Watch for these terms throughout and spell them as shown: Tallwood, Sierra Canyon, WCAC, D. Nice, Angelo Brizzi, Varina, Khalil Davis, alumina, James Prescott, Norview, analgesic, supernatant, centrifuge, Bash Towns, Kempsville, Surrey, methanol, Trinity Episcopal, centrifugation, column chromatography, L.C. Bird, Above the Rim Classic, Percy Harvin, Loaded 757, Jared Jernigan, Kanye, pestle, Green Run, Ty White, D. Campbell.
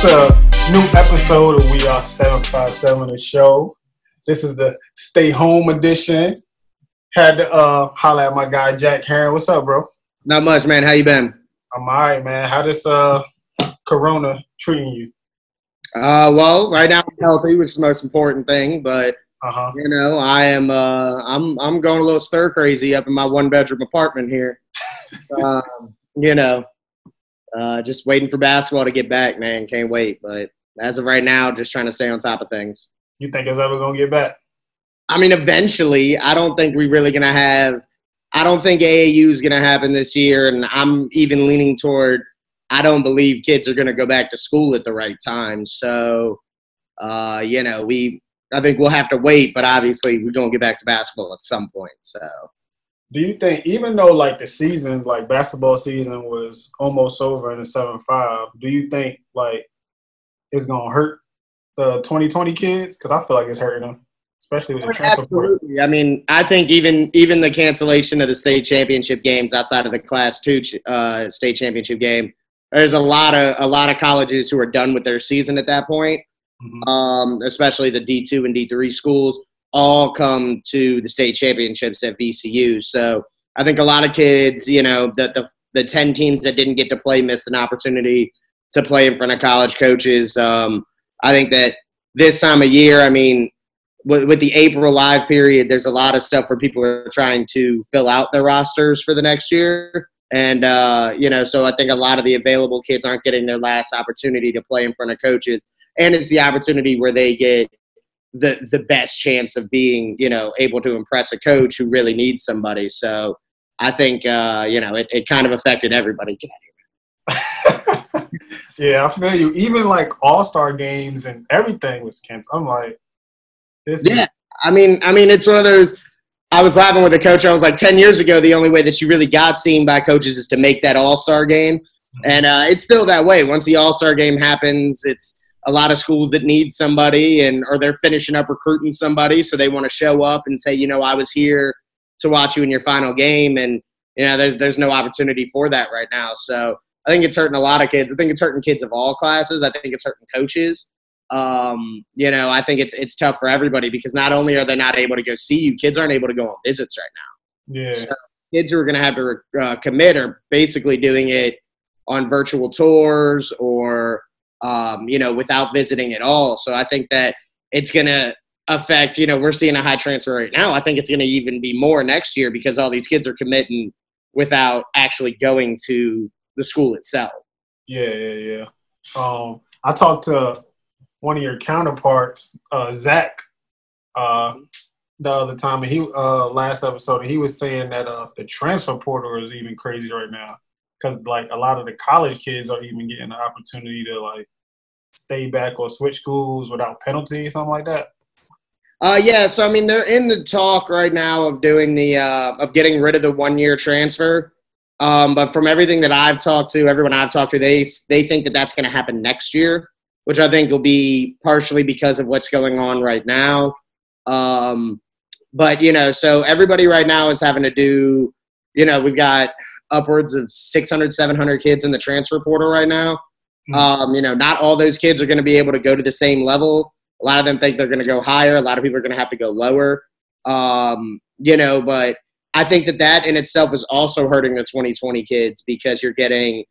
It's a new episode of We Are 757 The Show. This is the Stay Home edition. Had to holler at my guy Jack Herron. What's up, bro? Not much, man. How you been? I'm all right, man. How this Corona treating you? Well, right now I'm healthy, which is the most important thing. But you know, I am. I'm going a little stir crazy up in my one bedroom apartment here. You know. Just waiting for basketball to get back, man. Can't wait. But as of right now, just trying to stay on top of things. You think it's ever going to get back? I mean, eventually. I don't think we're really going to have – I don't think AAU is going to happen this year. And I'm even leaning toward I don't believe kids are going to go back to school at the right time. So, you know, I think we'll have to wait. But obviously, we're going to get back to basketball at some point. So – do you think, even though, like, the season, like, basketball season was almost over in the 7-5, do you think, like, it's going to hurt the 2020 kids? Because I feel like it's hurting them, especially with the transfer portal. Absolutely. I mean, I think even the cancellation of the state championship games outside of the Class 2 state championship game, there's a lot of colleges who are done with their season at that point, especially the D2 and D3 schools. All come to the state championships at VCU. So I think a lot of kids, you know, the 10 teams that didn't get to play missed an opportunity to play in front of college coaches. I think that this time of year, I mean, with the April live period, there's a lot of stuff where people are trying to fill out their rosters for the next year. And, you know, so I think a lot of the available kids aren't getting their last opportunity to play in front of coaches. And it's the opportunity where they get the best chance of being, you know, able to impress a coach who really needs somebody. So I think, you know, it kind of affected everybody. Yeah, I feel you. Even, like, all-star games and everything was canceled. I'm like, this yeah, I mean, it's one of those – I was laughing with a coach. I was like, 10 years ago, the only way that you really got seen by coaches is to make that all-star game. And it's still that way. Once the all-star game happens, it's a lot of schools that need somebody or they're finishing up recruiting somebody. So they want to show up and say, you know, I was here to watch you in your final game. And, you know, there's no opportunity for that right now. So I think it's hurting a lot of kids. I think it's hurting kids of all classes. I think it's hurting coaches. You know, I think it's tough for everybody because not only are they not able to go see you, kids aren't able to go on visits right now. Yeah. So kids who are going to have to commit are basically doing it on virtual tours or, you know, without visiting at all. So I think that it's going to affect, you know, we're seeing a high transfer rate now. I think it's going to even be more next year because all these kids are committing without actually going to the school itself. Yeah. I talked to one of your counterparts, Zach, the other time, and he last episode, and he was saying that the transfer portal is even crazy right now. Because, like, a lot of the college kids are even getting the opportunity to, like, stay back or switch schools without penalty, something like that. Yeah, so, I mean, they're in the talk right now of doing the of getting rid of the one-year transfer. But from everything that I've talked to, everyone I've talked to, they think that that's going to happen next year, which I think will be partially because of what's going on right now. But, you know, so everybody right now is having to do, you know, we've got – upwards of 600, 700 kids in the transfer portal right now. You know, not all those kids are going to be able to go to the same level. A lot of them think they're going to go higher. A lot of people are going to have to go lower. You know, but I think that in itself is also hurting the 2020 kids because you're getting,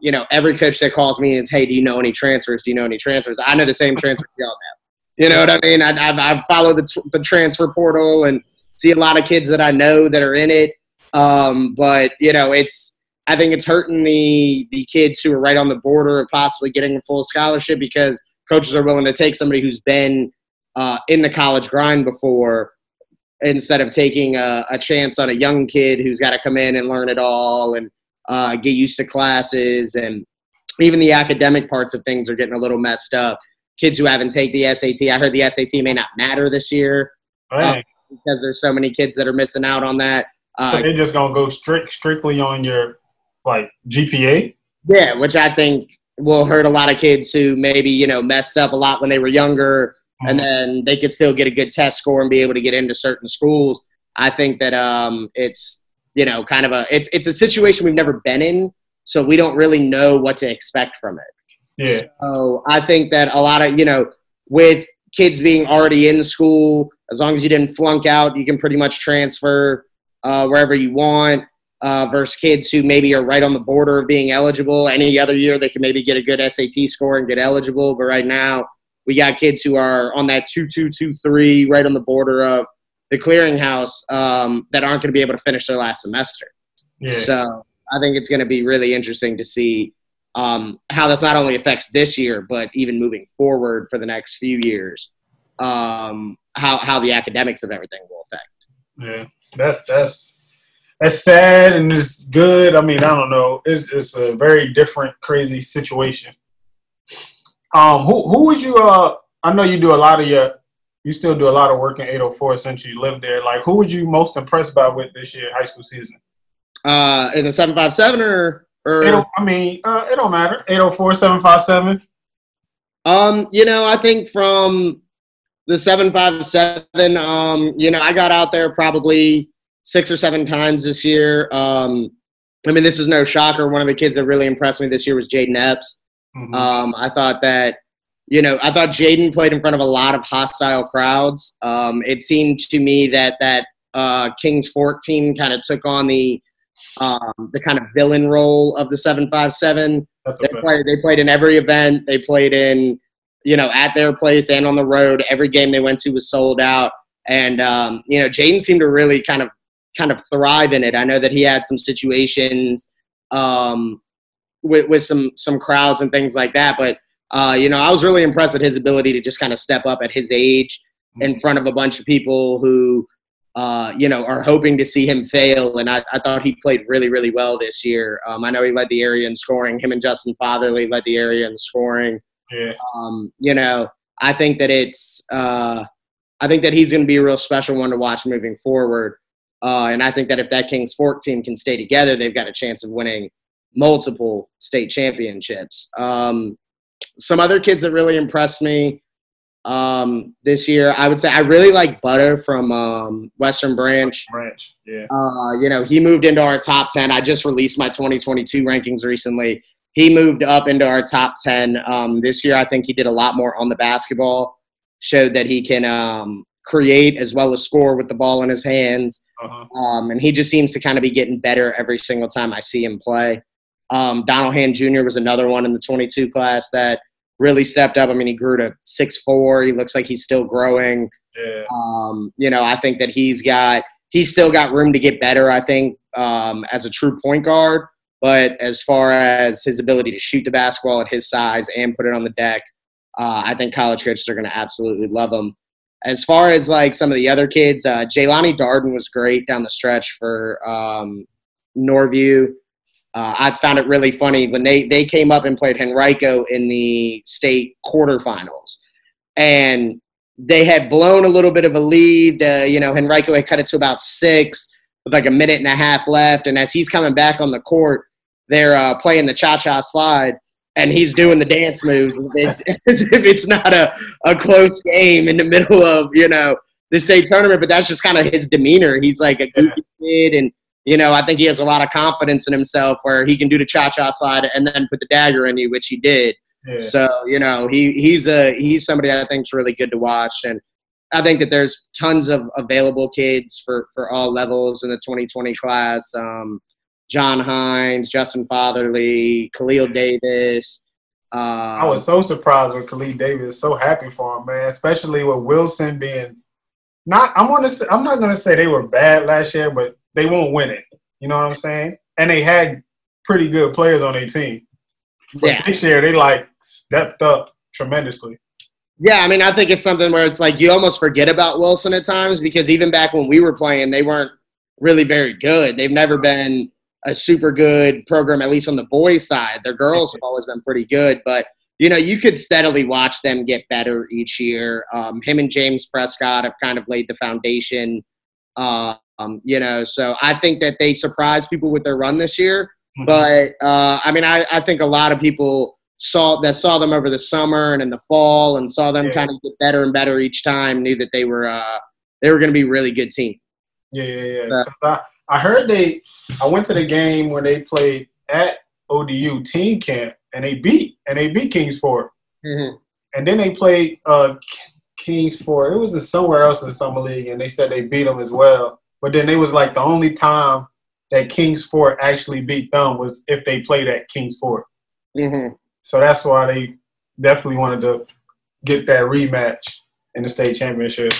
you know, every coach that calls me is, hey, do you know any transfers? Do you know any transfers? I know the same transfers y'all know. You know what I mean? I've followed the transfer portal and see a lot of kids that I know that are in it. But you know, I think it's hurting the kids who are right on the border of possibly getting a full scholarship because coaches are willing to take somebody who's been, in the college grind before instead of taking a chance on a young kid who's got to come in and learn it all and, get used to classes. And even the academic parts of things are getting a little messed up. Kids who haven't taken the SAT. I heard the SAT may not matter this year because there's so many kids that are missing out on that. So they're just going to go strictly on your, like, GPA? Yeah, which I think will hurt a lot of kids who maybe, you know, messed up a lot when they were younger, and then they could still get a good test score and be able to get into certain schools. I think that it's, you know, kind of a – it's a situation we've never been in, so we don't really know what to expect from it. Yeah. So I think that a lot of, you know, with kids being already in school, as long as you didn't flunk out, you can pretty much transfer wherever you want, versus kids who maybe are right on the border of being eligible. Any other year they can maybe get a good SAT score and get eligible. But right now we got kids who are on that 2.2, 2.3, right on the border of the clearinghouse, that aren't going to be able to finish their last semester. Yeah. So I think it's going to be really interesting to see how this not only affects this year, but even moving forward for the next few years, how the academics of everything will affect. Yeah, that's sad, and it's good. I mean, I don't know. It's a very different, crazy situation. Who would you? I know you do a lot of your. You still do a lot of work in 804 since you lived there. Like, who would you most impressed by with this year high school season? In the 757 or I mean, it don't matter. 804, 757. You know, I think from the 757, you know, I got out there probably 6 or 7 times this year. I mean, this is no shocker. One of the kids that really impressed me this year was Jaden Epps. Mm-hmm. I thought that, you know, I thought Jaden played in front of a lot of hostile crowds. It seemed to me that Kings Fork team kind of took on the kind of villain role of the 757. They played in every event. They played in, you know, at their place and on the road. Every game they went to was sold out. And, you know, Jaden seemed to really kind of thrive in it. I know that he had some situations with some crowds and things like that, but, you know, I was really impressed at his ability to just kind of step up at his age in front of a bunch of people who, you know, are hoping to see him fail. And I thought he played really, really well this year. I know he led the area in scoring. Him and Justin Fatherly led the area in scoring. Yeah. You know, I think that I think that he's going to be a real special one to watch moving forward. And I think that if that Kings Fork team can stay together, they've got a chance of winning multiple state championships. Some other kids that really impressed me this year, I would say I really like Butter from Western Branch. Yeah. You know, he moved into our top 10. I just released my 2022 rankings recently. He moved up into our top 10 this year. I think he did a lot more on the basketball, showed that he can create as well as score with the ball in his hands. And he just seems to kind of be getting better every single time I see him play. Donald Hand Jr. was another one in the 22 class that really stepped up. I mean, he grew to 6'4". He looks like he's still growing. Yeah. You know, I think that he's still got room to get better, I think, as a true point guard. But as far as his ability to shoot the basketball at his size and put it on the deck, I think college coaches are going to absolutely love him. As far as, like, some of the other kids, Jelani Darden was great down the stretch for Norview. I found it really funny when they came up and played Henrico in the state quarterfinals, and they had blown a little bit of a lead. You know, Henrico had cut it to about 6 with like a minute and a half left. And as he's coming back on the court, they're playing the cha-cha slide, and he's doing the dance moves as if it's not a close game in the middle of, you know, the state tournament. But that's just kind of his demeanor. He's like a goofy kid, and you know, I think he has a lot of confidence in himself where he can do the cha-cha slide and then put the dagger in you, which he did. Yeah. So, you know, he's somebody that I think is really good to watch. And I think that there's tons of available kids for all levels in the 2020 class. John Hines, Justin Fatherly, Khalil Davis. I was so surprised with Khalil Davis. So happy for him, man, especially with Wilson being not – I'm not going to say they were bad last year, but – they won't win it. You know what I'm saying? And they had pretty good players on their team. But yeah, this year, they, like, stepped up tremendously. Yeah, I mean, I think it's something where it's like you almost forget about Wilson at times, because even back when we were playing, they weren't really very good. They've never been a super good program, at least on the boys' side. Their girls have always been pretty good. But, you know, you could steadily watch them get better each year. Him and James Prescott have kind of laid the foundation. You know, so I think that they surprised people with their run this year. But, I mean, I think a lot of people saw them over the summer and in the fall and saw them kind of get better and better each time, knew that they were going to be a really good team. Yeah. So I went to the game when they played at ODU team camp, and they beat Kings Fork. Mm-hmm. And then they played Kings Fork. It was somewhere else in the summer league, and they said they beat them as well. But then they was like the only time that Kings Fork actually beat them was if they played at Kings Fork. Mm-hmm. So that's why they definitely wanted to get that rematch in the state championship.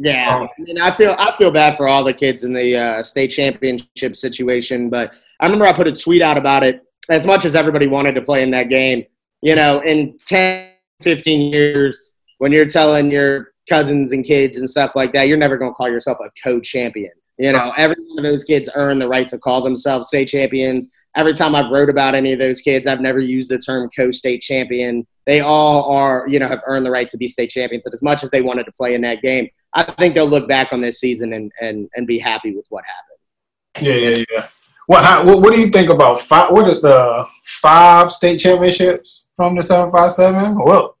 Yeah, I mean, I feel bad for all the kids in the state championship situation, but I remember I put a tweet out about it. As much as everybody wanted to play in that game, you know, in 10, 15 years, when you're telling your cousins and kids and stuff like that, you're never going to call yourself a co-champion. You know, every one of those kids earn the right to call themselves state champions. Every time I've wrote about any of those kids, I've never used the term co-state champion. They all are, you know, have earned the right to be state champions. And as much as they wanted to play in that game, I think they'll look back on this season and be happy with what happened. Yeah. Well, what do you think about the five state championships from the 757? Well,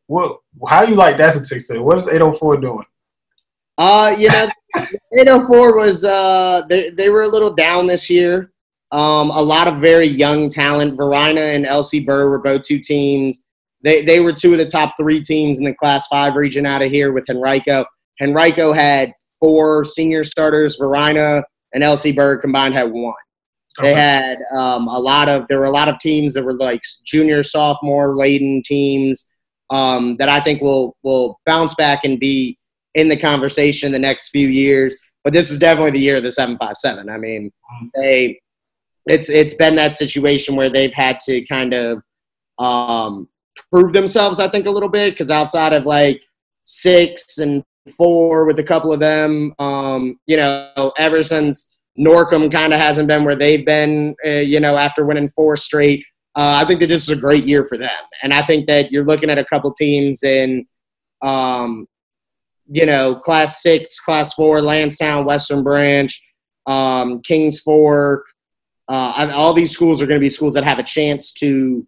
how you like that statistic? What is 804 doing? You know, 804 was they were a little down this year. A lot of very young talent. Varina and L.C. Bird were both two teams. They were two of the top three teams in the Class 5 region out of here with Henrico. Henrico had 4 senior starters. Varina and L.C. Bird combined had 1. They had there were a lot of teams that were like junior, sophomore laden teams that I think will bounce back and be in the conversation the next few years. But this is definitely the year of the 757. I mean, it's been that situation where they've had to kind of prove themselves, I think, a little bit, because outside of like 6 and 4 with a couple of them, you know, ever since Norcom kind of hasn't been where they've been, you know, after winning 4 straight. I think that this is a great year for them. And I think that you're looking at a couple teams in, you know, Class 6, Class 4, Landstown, Western Branch, Kings Fork. All these schools are going to be schools that have a chance to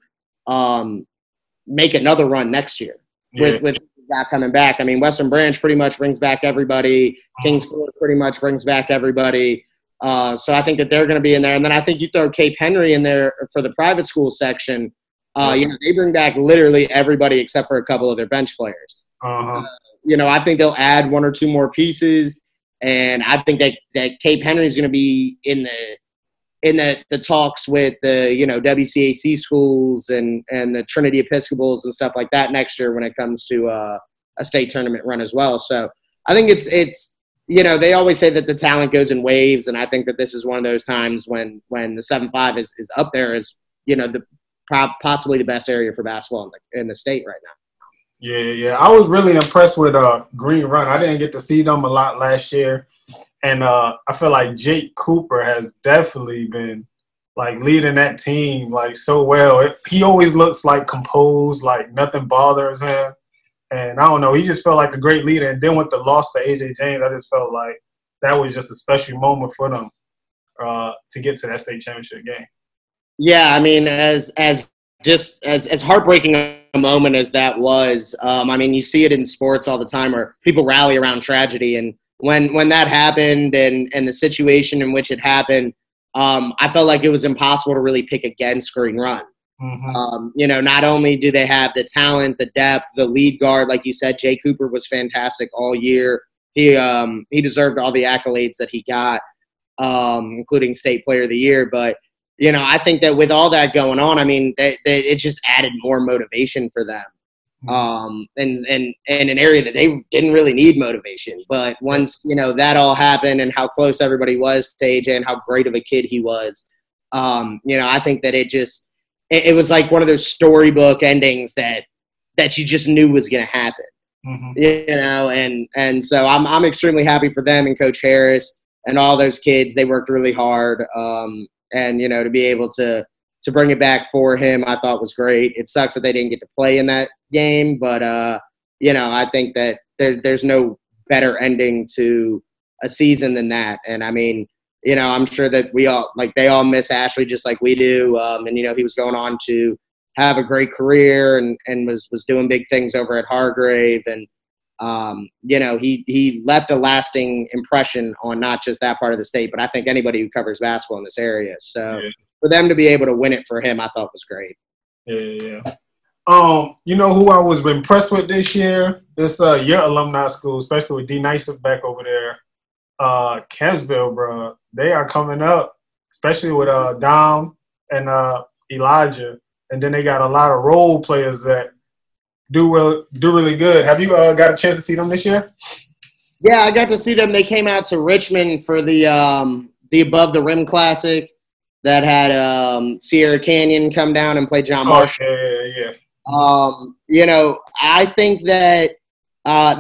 make another run next year with that coming back. I mean, Western Branch pretty much brings back everybody. Kings Fork pretty much brings back everybody. So I think that they're going to be in there. And then I think you throw Cape Henry in there for the private school section. You know, they bring back literally everybody except for a couple of their bench players. You know, I think they'll add 1 or 2 more pieces. And I think that Cape Henry is going to be in the talks with the, you know, WCAC schools and the Trinity Episcopals and stuff like that next year when it comes to a state tournament run as well. So I think it's, you know, they always say that the talent goes in waves, and I think that this is one of those times when the 7-5 is up there as, you know, possibly the best area for basketball in the state right now. Yeah. I was really impressed with Green Run. I didn't get to see them a lot last year, and I feel like Jake Cooper has definitely been, like, leading that team, like, so well. He always looks, like, composed, like nothing bothers him. And I don't know, he just felt like a great leader. And then with the loss to A.J. James, I just felt like that was just a special moment for them to get to that state championship game. Yeah, I mean, as heartbreaking a moment as that was, I mean, you see it in sports all the time where people rally around tragedy. And when that happened and the situation in which it happened, I felt like it was impossible to really pick against Green Run. Mm-hmm. You know, not only do they have the talent, the depth, the lead guard, like you said, Jay Cooper was fantastic all year. He deserved all the accolades that he got, including State Player of the Year. But, you know, I think that with all that going on, I mean, it just added more motivation for them. Mm-hmm. And an area that they didn't really need motivation. But once, you know, that all happened and how close everybody was to AJ and how great of a kid he was, you know, I think that it was like one of those storybook endings that you just knew was going to happen. Mm-hmm. You know, and so I'm extremely happy for them and Coach Harris and all those kids. They worked really hard, and, you know, to be able to bring it back for him, I thought was great. It sucks that they didn't get to play in that game, but, you know, I think that there's no better ending to a season than that. And, I mean, you know, I'm sure that they all miss Ashley just like we do. And, you know, he was going on to have a great career and was doing big things over at Hargrave. And, you know, he left a lasting impression on not just that part of the state, but I think anybody who covers basketball in this area. So for them to be able to win it for him, I thought was great. Yeah. You know who I was impressed with this year? This your alumni school, especially with D. Nice back over there. Kempsville, bro. They are coming up, especially with Dom and Elijah. And then they got a lot of role players that do really good. Have you got a chance to see them this year? Yeah, I got to see them. They came out to Richmond for the Above the Rim Classic that had Sierra Canyon come down and play John Marshall. Yeah. You know, I think that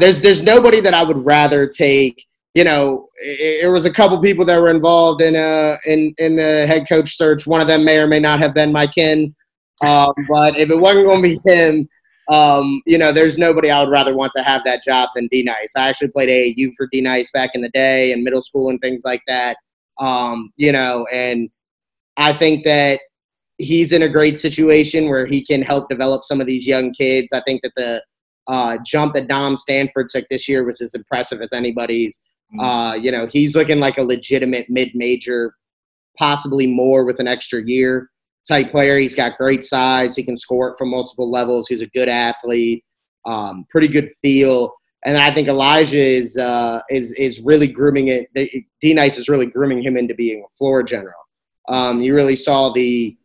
there's nobody that I would rather take. You know, it was a couple people that were involved in the head coach search. One of them may or may not have been my kin. But if it wasn't going to be him, you know, there's nobody I would rather want to have that job than D. Nice. I actually played AAU for D. Nice back in the day in middle school and things like that. You know, and I think that he's in a great situation where he can help develop some of these young kids. I think that the jump that Dom Stanford took this year was as impressive as anybody's. You know, he's looking like a legitimate mid-major, possibly more with an extra year type player. He's got great size. He can score from multiple levels. He's a good athlete, pretty good feel. And I think Elijah is really grooming it. D. Nice is really grooming him into being a floor general. You really saw the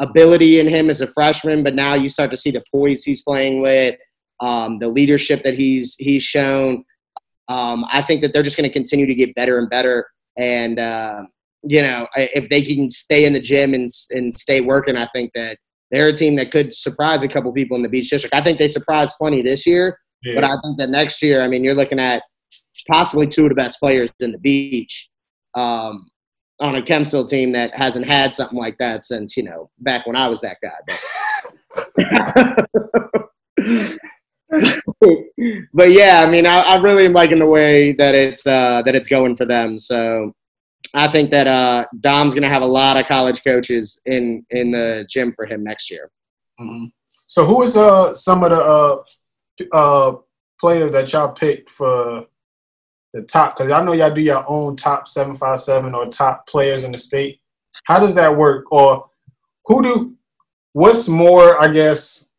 ability in him as a freshman, but now you start to see the poise he's playing with, the leadership that he's shown. I think that they're just going to continue to get better and better. And, you know, if they can stay in the gym and stay working, I think that they're a team that could surprise a couple people in the Beach District. I think they surprised plenty this year, but I think that next year, I mean, you're looking at possibly two of the best players in the Beach on a Kempsville team that hasn't had something like that since, you know, back when I was that guy. But yeah, I mean, I really am liking the way that it's going for them. So I think that Dom's going to have a lot of college coaches in the gym for him next year. Mm-hmm. So who is some of the players that y'all picked for the top? Because I know y'all do your own top 757 or top players in the state. How does that work? Or what's more, I guess,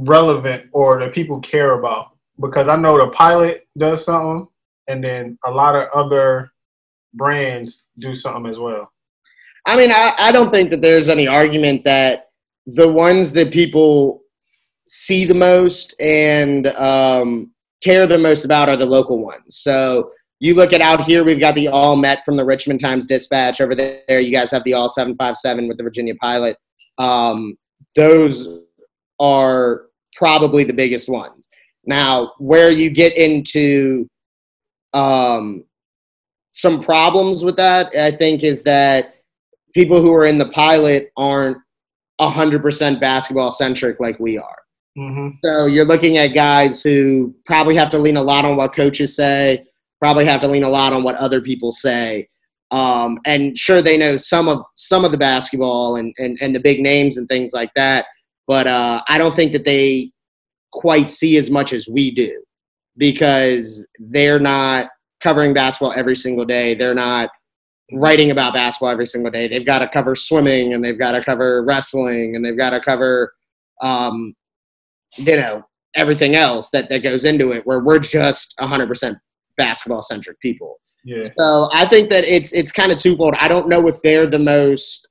relevant or that people care about? Because I know the Pilot does something, and then a lot of other brands do something as well. I mean, I don't think that there's any argument that the ones that people see the most and care the most about are the local ones. So you look at out here, we've got the All Met from the Richmond Times-Dispatch. Over there, you guys have the All 757 with the Virginia Pilot. Those are probably the biggest ones. Now, where you get into some problems with that, I think, is that people who are in the Pilot aren't 100% basketball-centric like we are. Mm-hmm. So you're looking at guys who probably have to lean a lot on what coaches say, probably have to lean a lot on what other people say. And sure, they know some of the basketball and the big names and things like that, but I don't think that they quite see as much as we do, because they're not covering basketball every single day. They're not writing about basketball every single day. They've got to cover swimming, and they've got to cover wrestling, and they've got to cover, you know, everything else that goes into it, where we're just 100% basketball-centric people. Yeah. So I think that it's kind of twofold. I don't know if they're the most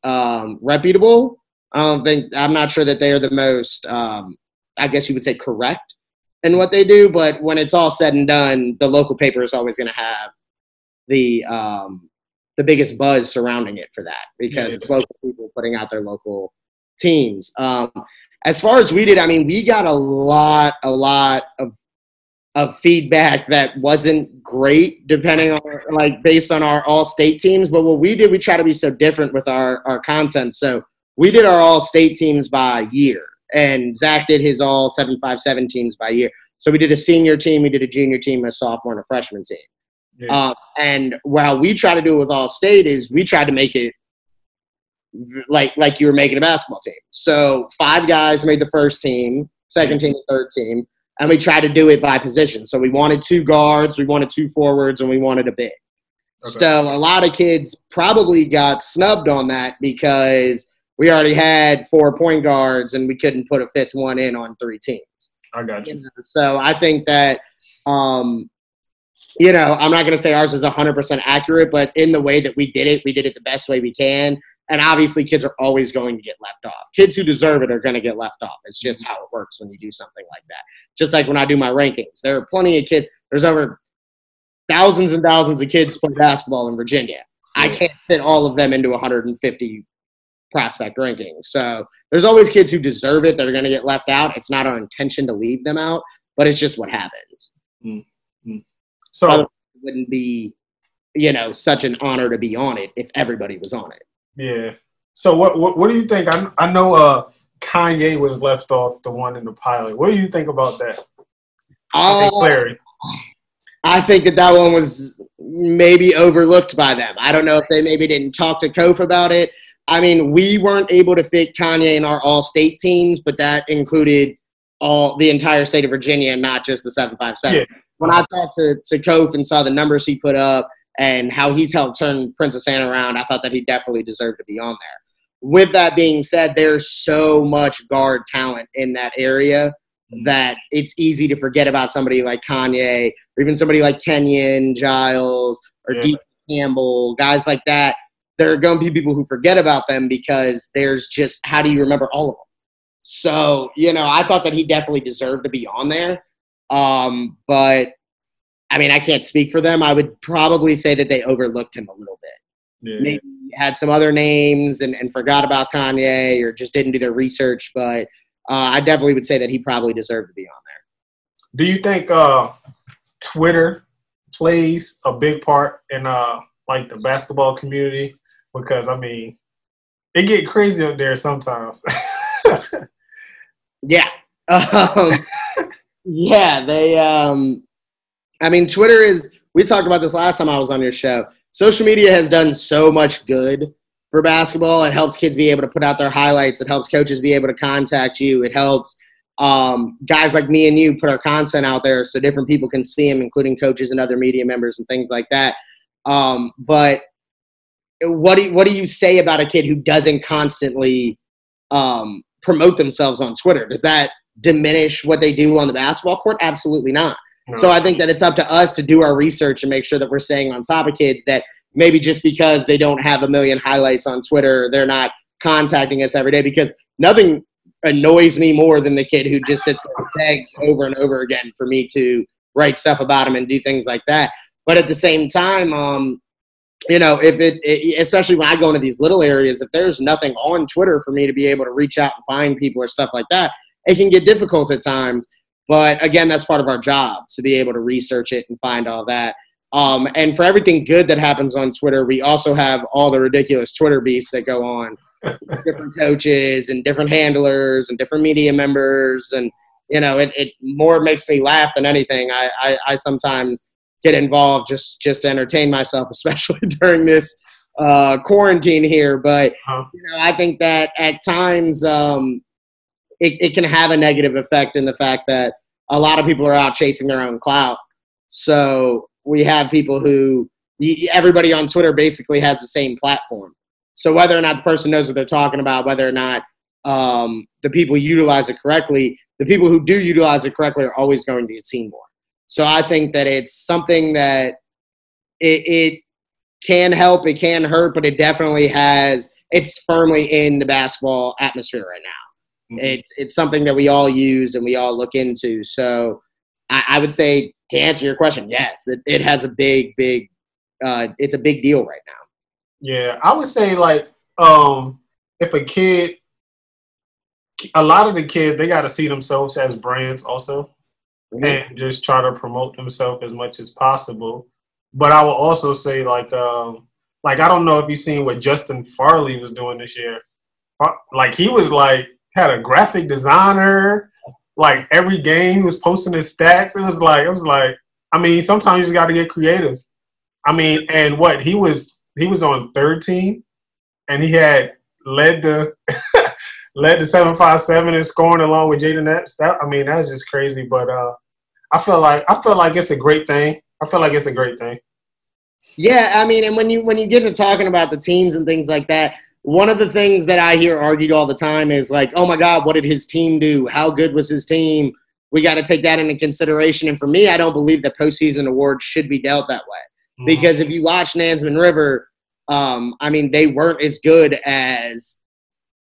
reputable. I'm not sure that they are the most, I guess you would say, correct in what they do. But when it's all said and done, the local paper is always going to have the biggest buzz surrounding it for that, because it's local people putting out their local teams. As far as we did, I mean, we got a lot of feedback that wasn't great, depending on, like, based on our all-state teams. But what we did, we try to be so different with our content. So we did our all-state teams by year, and Zach did his all 757 teams by year. So we did a senior team, we did a junior team, a sophomore, and a freshman team. Yeah. And while we try to do it with all-state is we tried to make it like you were making a basketball team. So 5 guys made the first team, second team, and third team, and we tried to do it by position. So we wanted 2 guards, we wanted 2 forwards, and we wanted a big. Okay. So a lot of kids probably got snubbed on that because – we already had 4 point guards and we couldn't put a fifth one in on 3 teams. I got you. You know, so I think that, you know, I'm not going to say ours is 100% accurate, but in the way that we did it the best way we can. And obviously kids are always going to get left off. Kids who deserve it are going to get left off. It's just how it works when you do something like that. Just like when I do my rankings, there are plenty of kids. There's over thousands and thousands of kids play basketball in Virginia. I can't fit all of them into 150 prospect rankings. So there's always kids who deserve it that are going to get left out. It's not our intention to leave them out, but it's just what happens. Mm-hmm. So otherwise, it wouldn't be, you know, such an honor to be on it if everybody was on it. Yeah. So what do you think? I know Kanye was left off, the one in the pilot. What do you think about that? I think that that one was maybe overlooked by them. I don't know if they maybe didn't talk to Kof about it. I mean, we weren't able to fit Kanye in our all-state teams, but that included the entire state of Virginia and not just the 757. Yeah. When I talked to Kof and saw the numbers he put up and how he's helped turn Princess Anne around, I thought that he definitely deserved to be on there. With that being said, there's so much guard talent in that area that it's easy to forget about somebody like Kanye or even somebody like Kenyon Giles or D. Campbell, guys like that. There are going to be people who forget about them because there's just – how do you remember all of them? So, you know, I thought that he definitely deserved to be on there. But, I mean, I can't speak for them. I would probably say that they overlooked him a little bit. Yeah. Maybe had some other names and forgot about Kanye or just didn't do their research, but – I definitely would say that he probably deserved to be on there. Do you think Twitter plays a big part in like the basketball community? Because I mean, it get crazy up there sometimes. Yeah, yeah. They, I mean, Twitter is. We talked about this last time I was on your show. Social media has done so much good for basketball. It helps kids be able to put out their highlights. It helps coaches be able to contact you. It helps guys like me and you put our content out there so different people can see them, including coaches and other media members and things like that. But what do you say about a kid who doesn't constantly promote themselves on Twitter? Does that diminish what they do on the basketball court? Absolutely not. No. So I think that it's up to us to do our research and make sure that we're staying on top of kids that maybe just because they don't have a million highlights on Twitter, they're not contacting us every day, because nothing annoys me more than the kid who just sits there and begs over and over again for me to write stuff about him and do things like that. But at the same time, you know, if it especially when I go into these little areas, if there's nothing on Twitter for me to be able to reach out and find people or stuff like that, it can get difficult at times. But again, that's part of our job to be able to research it and find all that. And for everything good that happens on Twitter, we also have all the ridiculous Twitter beefs that go on with different coaches and different handlers and different media members. And, you know, it more makes me laugh than anything. I sometimes get involved just to entertain myself, especially during this quarantine here. But, you know, I think that at times it can have a negative effect in the fact that a lot of people are out chasing their own clout. So we have people who – everybody on Twitter basically has the same platform. So whether or not the person knows what they're talking about, whether or not the people utilize it correctly, the people who do utilize it correctly are always going to get seen more. So I think that it's something that it can help, it can hurt, but it definitely has – it's firmly in the basketball atmosphere right now. Mm-hmm. It's something that we all use and we all look into. So I would say – to answer your question, yes, it has a it's a big deal right now. Yeah, I would say like if a kid, a lot of the kids, they got to see themselves as brands also, and just try to promote themselves as much as possible. But I will also say like I don't know if you've seen what Justin Farley was doing this year. Like he was like had a graphic designer. Like every game he was posting his stats. It was like I mean, sometimes you just gotta get creative. I mean, and what he was on third team and he had led the 757 and scoring along with Jaden Epps. I mean, that was just crazy. But I feel like it's a great thing. Yeah, I mean, and when you get to talking about the teams and things like that, one of the things that I hear argued all the time is like, oh my God, what did his team do? How good was his team? We got to take that into consideration. And for me, I don't believe that postseason awards should be dealt that way. Mm-hmm. Because if you watch Nansemond River, I mean, they weren't as good as,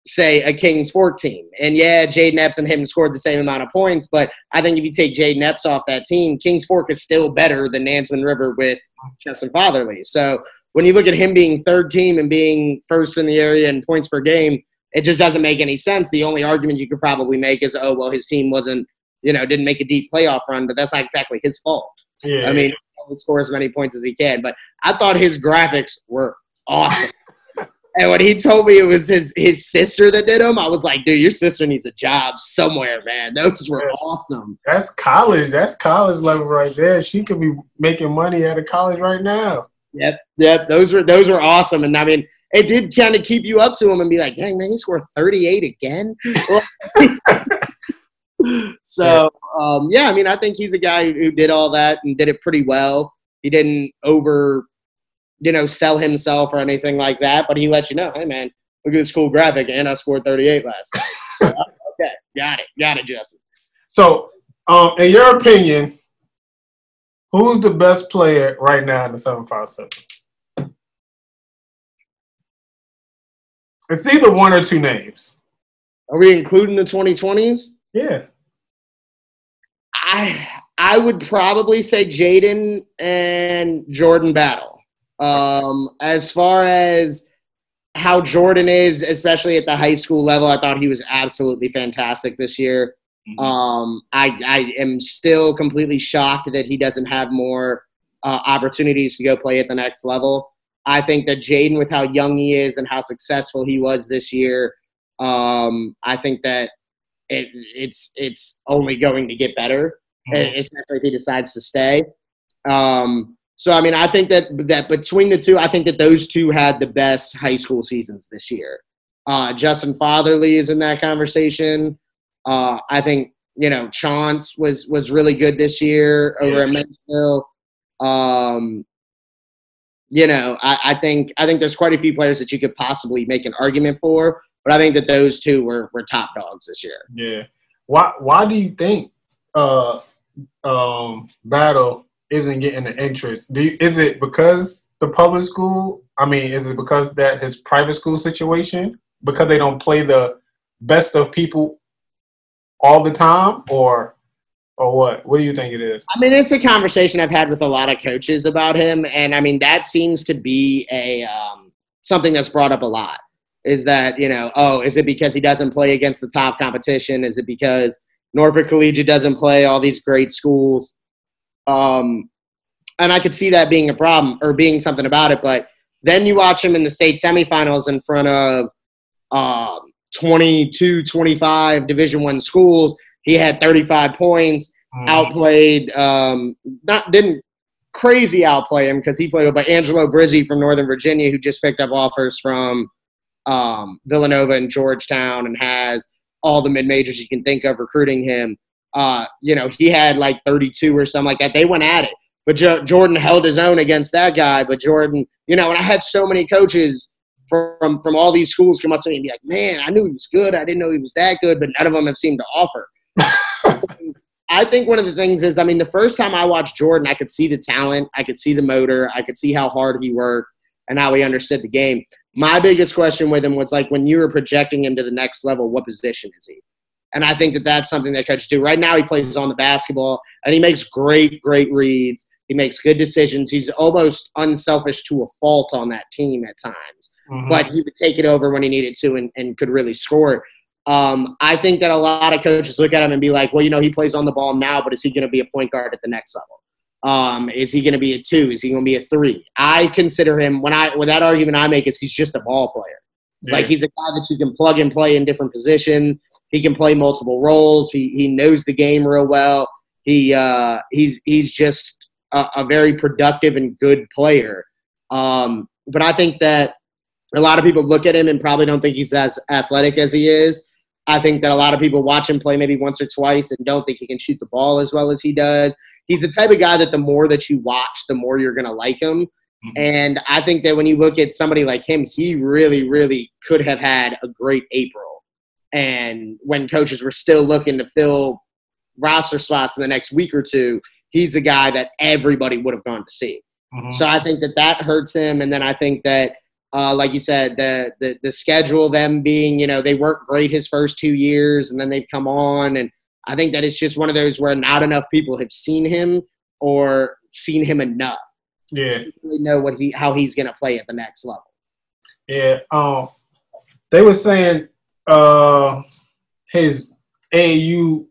say, a Kings Fork team. And yeah, Jaden Epps and him scored the same amount of points, but I think if you take Jaden Epps off that team, Kings Fork is still better than Nansemond River with Justin Fatherly. So when you look at him being third team and being first in the area in points per game, it just doesn't make any sense. The only argument you could probably make is, oh, well, his team wasn't, you know, didn't make a deep playoff run, but that's not exactly his fault. Yeah, I mean, he'll score as many points as he can. But I thought his graphics were awesome. And when he told me it was his sister that did them, I was like, dude, your sister needs a job somewhere, man. Those were awesome. That's college. That's college level right there. She could be making money out of college right now. Yep, yep. Those were awesome. And, I mean, it did kind of keep you up to him and be like, dang, man, you scored 38 again? So, yeah, I mean, I think he's a guy who did all that and did it pretty well. He didn't over – you know, sell himself or anything like that, but he let you know, hey, man, look at this cool graphic, and I scored 38 last night. So, okay, got it, Justin. So, in your opinion, who's the best player right now in the 757? It's either one or two names. Are we including the 2020s? Yeah. I would probably say Jaden and Jordan Battle. As far as how Jordan is, especially at the high school level, I thought he was absolutely fantastic this year. I am still completely shocked that he doesn't have more opportunities to go play at the next level. I think that Jaden, with how young he is and how successful he was this year, I think that it's only going to get better, especially if he decides to stay. So, I mean, I think that between the two, I think that those two had the best high school seasons this year. Justin Fatherly is in that conversation. I think, you know, Chance was really good this year over at Kempsville. You know, I think there's quite a few players that you could possibly make an argument for, but I think that those two were top dogs this year. Yeah. Why do you think Battle – isn't getting the interest? Is it because the public school? I mean, is it because that his private school situation? Because they don't play the best of people all the time, or what? What do you think it is? I mean, it's a conversation I've had with a lot of coaches about him, and I mean that seems to be a something that's brought up a lot. Is that, you know, oh, is it because he doesn't play against the top competition? Is it because Norfolk Collegiate doesn't play all these great schools? And I could see that being a problem or being something about it, but then you watch him in the state semifinals in front of 22, 25 Division I schools. He had 35 points, outplayed didn't crazy outplay him because he played by Angelo Brizzi from Northern Virginia, who just picked up offers from Villanova and Georgetown and has all the mid-majors you can think of recruiting him. You know, he had like 32 or something like that. They went at it. But Jordan held his own against that guy. But Jordan, you know, and I had so many coaches from all these schools come up to me and be like, man, I knew he was good. I didn't know he was that good. But none of them have seemed to offer. I think one of the things is, I mean, the first time I watched Jordan, I could see the talent. I could see the motor. I could see how hard he worked and how he understood the game. My biggest question with him was, like, when you were projecting him to the next level, what position is he? And I think that that's something that coaches do. Right now he plays on the basketball, and he makes great, great reads. He makes good decisions. He's almost unselfish to a fault on that team at times. But he would take it over when he needed to and could really score. I think that a lot of coaches look at him and be like, well, you know, he plays on the ball now, but is he going to be a point guard at the next level? Is he going to be a two? Is he going to be a three? I consider him, when that argument I make is he's just a ball player. Yeah. Like, he's a guy that you can plug and play in different positions. He can play multiple roles. He knows the game real well. He's just a very productive and good player. But I think that a lot of people look at him and probably don't think he's as athletic as he is. I think that a lot of people watch him play maybe once or twice and don't think he can shoot the ball as well as he does. He's the type of guy that the more that you watch, the more you're going to like him. Mm-hmm. And I think that when you look at somebody like him, he really, really could have had a great April. And when coaches were still looking to fill roster spots in the next week or two, he's a guy that everybody would have gone to see. Mm-hmm. So I think that that hurts him. And then I think that, like you said, the schedule, them being, you know, they weren't great his first 2 years and then they've come on. And I think that it's just one of those where not enough people have seen him or seen him enough. Yeah, really know what how he's gonna play at the next level. Yeah, they were saying his AAU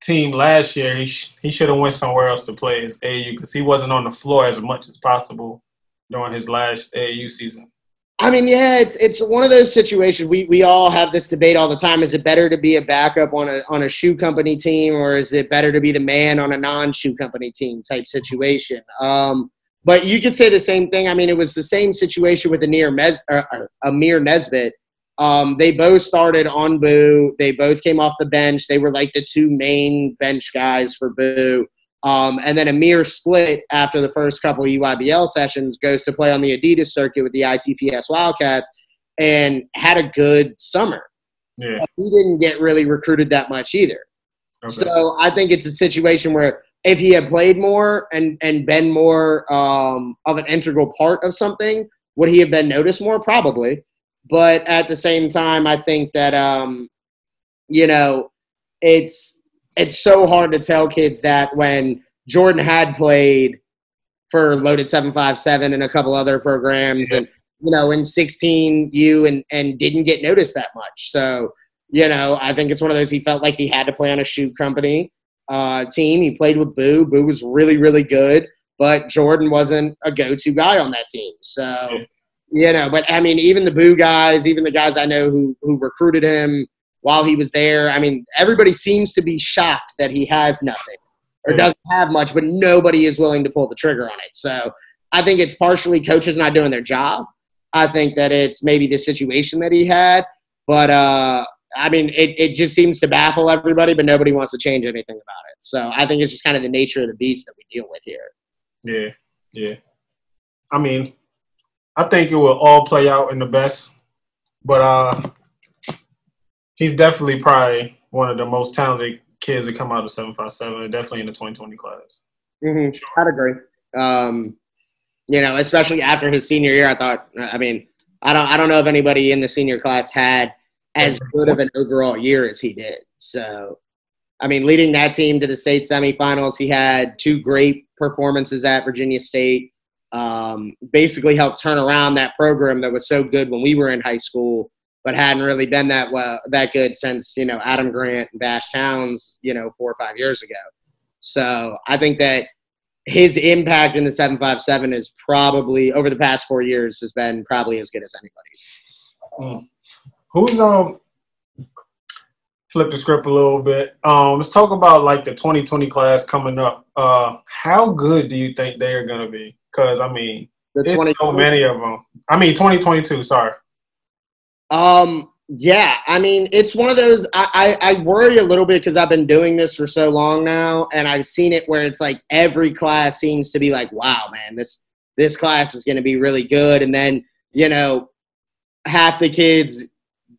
team last year he should have went somewhere else to play his AAU because he wasn't on the floor as much as possible during his last AAU season. I mean, yeah, it's one of those situations. We all have this debate all the time. Is it better to be a backup on a shoe company team, or is it better to be the man on a non-shoe company team type situation? But you could say the same thing. I mean, it was the same situation with Amir Nesbitt. They both started on Boo. They both came off the bench. They were like the two main bench guys for Boo. And then Amir split after the first couple of UIBL sessions, goes to play on the Adidas circuit with the ITPS Wildcats, and had a good summer. Yeah. But he didn't get really recruited that much either. Okay. So I think it's a situation where – if he had played more and been more of an integral part of something, would he have been noticed more? Probably. But at the same time, I think that, you know, it's so hard to tell kids that when Jordan had played for Loaded 757 and a couple other programs and, you know, in 16U and didn't get noticed that much. So, you know, I think it's one of those he felt like he had to play on a shoe company team. He played with Boo. Boo was really, really good, but Jordan wasn't a go-to guy on that team. So, you know, but I mean, even the Boo guys, even the guys I know who recruited him while he was there, I mean, everybody seems to be shocked that he has nothing or doesn't have much, but nobody is willing to pull the trigger on it. So I think it's partially coaches not doing their job. I think that it's maybe the situation that he had, but, I mean, it just seems to baffle everybody, but nobody wants to change anything about it. So I think it's just kind of the nature of the beast that we deal with here. Yeah, yeah. I mean, I think it will all play out in the best, but he's definitely probably one of the most talented kids that come out of 757, definitely in the 2020 class. Mm-hmm. I'd agree. You know, especially after his senior year, I thought, I mean, I don't know if anybody in the senior class had as good of an overall year as he did. So, I mean, leading that team to the state semifinals, he had two great performances at Virginia State, basically helped turn around that program that was so good when we were in high school, but hadn't really been that good since, you know, Adam Grant and Bash Towns, you know, 4 or 5 years ago. So I think that his impact in the 757 is probably, over the past 4 years, has been probably as good as anybody's. Mm. Who's flip the script a little bit. Let's talk about like the 2020 class coming up. How good do you think they are gonna be? Because I mean, there's so many of them. I mean, 2022. Sorry. Yeah. I mean, it's one of those. I worry a little bit because I've been doing this for so long now, and I've seen it where it's like every class seems to be like, wow, man, this class is gonna be really good, and then you know, half the kids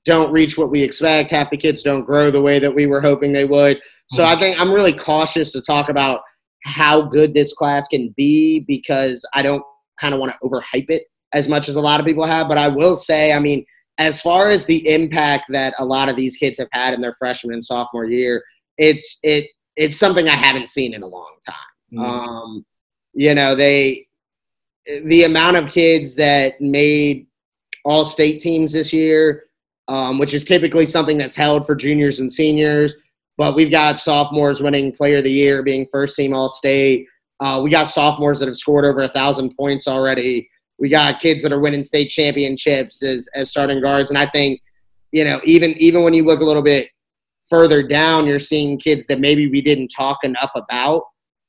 don't reach what we expect. Half the kids don't grow the way that we were hoping they would. So I think I'm really cautious to talk about how good this class can be because I don't kind of want to overhype it as much as a lot of people have. But I will say, I mean, as far as the impact that a lot of these kids have had in their freshman and sophomore year, it's something I haven't seen in a long time. You know, the amount of kids that made all-state teams this year, which is typically something that's held for juniors and seniors. But we've got sophomores winning player of the year, being first team all-state. We got sophomores that have scored over 1,000 points already. We got kids that are winning state championships as starting guards. And I think, you know, even when you look a little bit further down, you're seeing kids that maybe we didn't talk enough about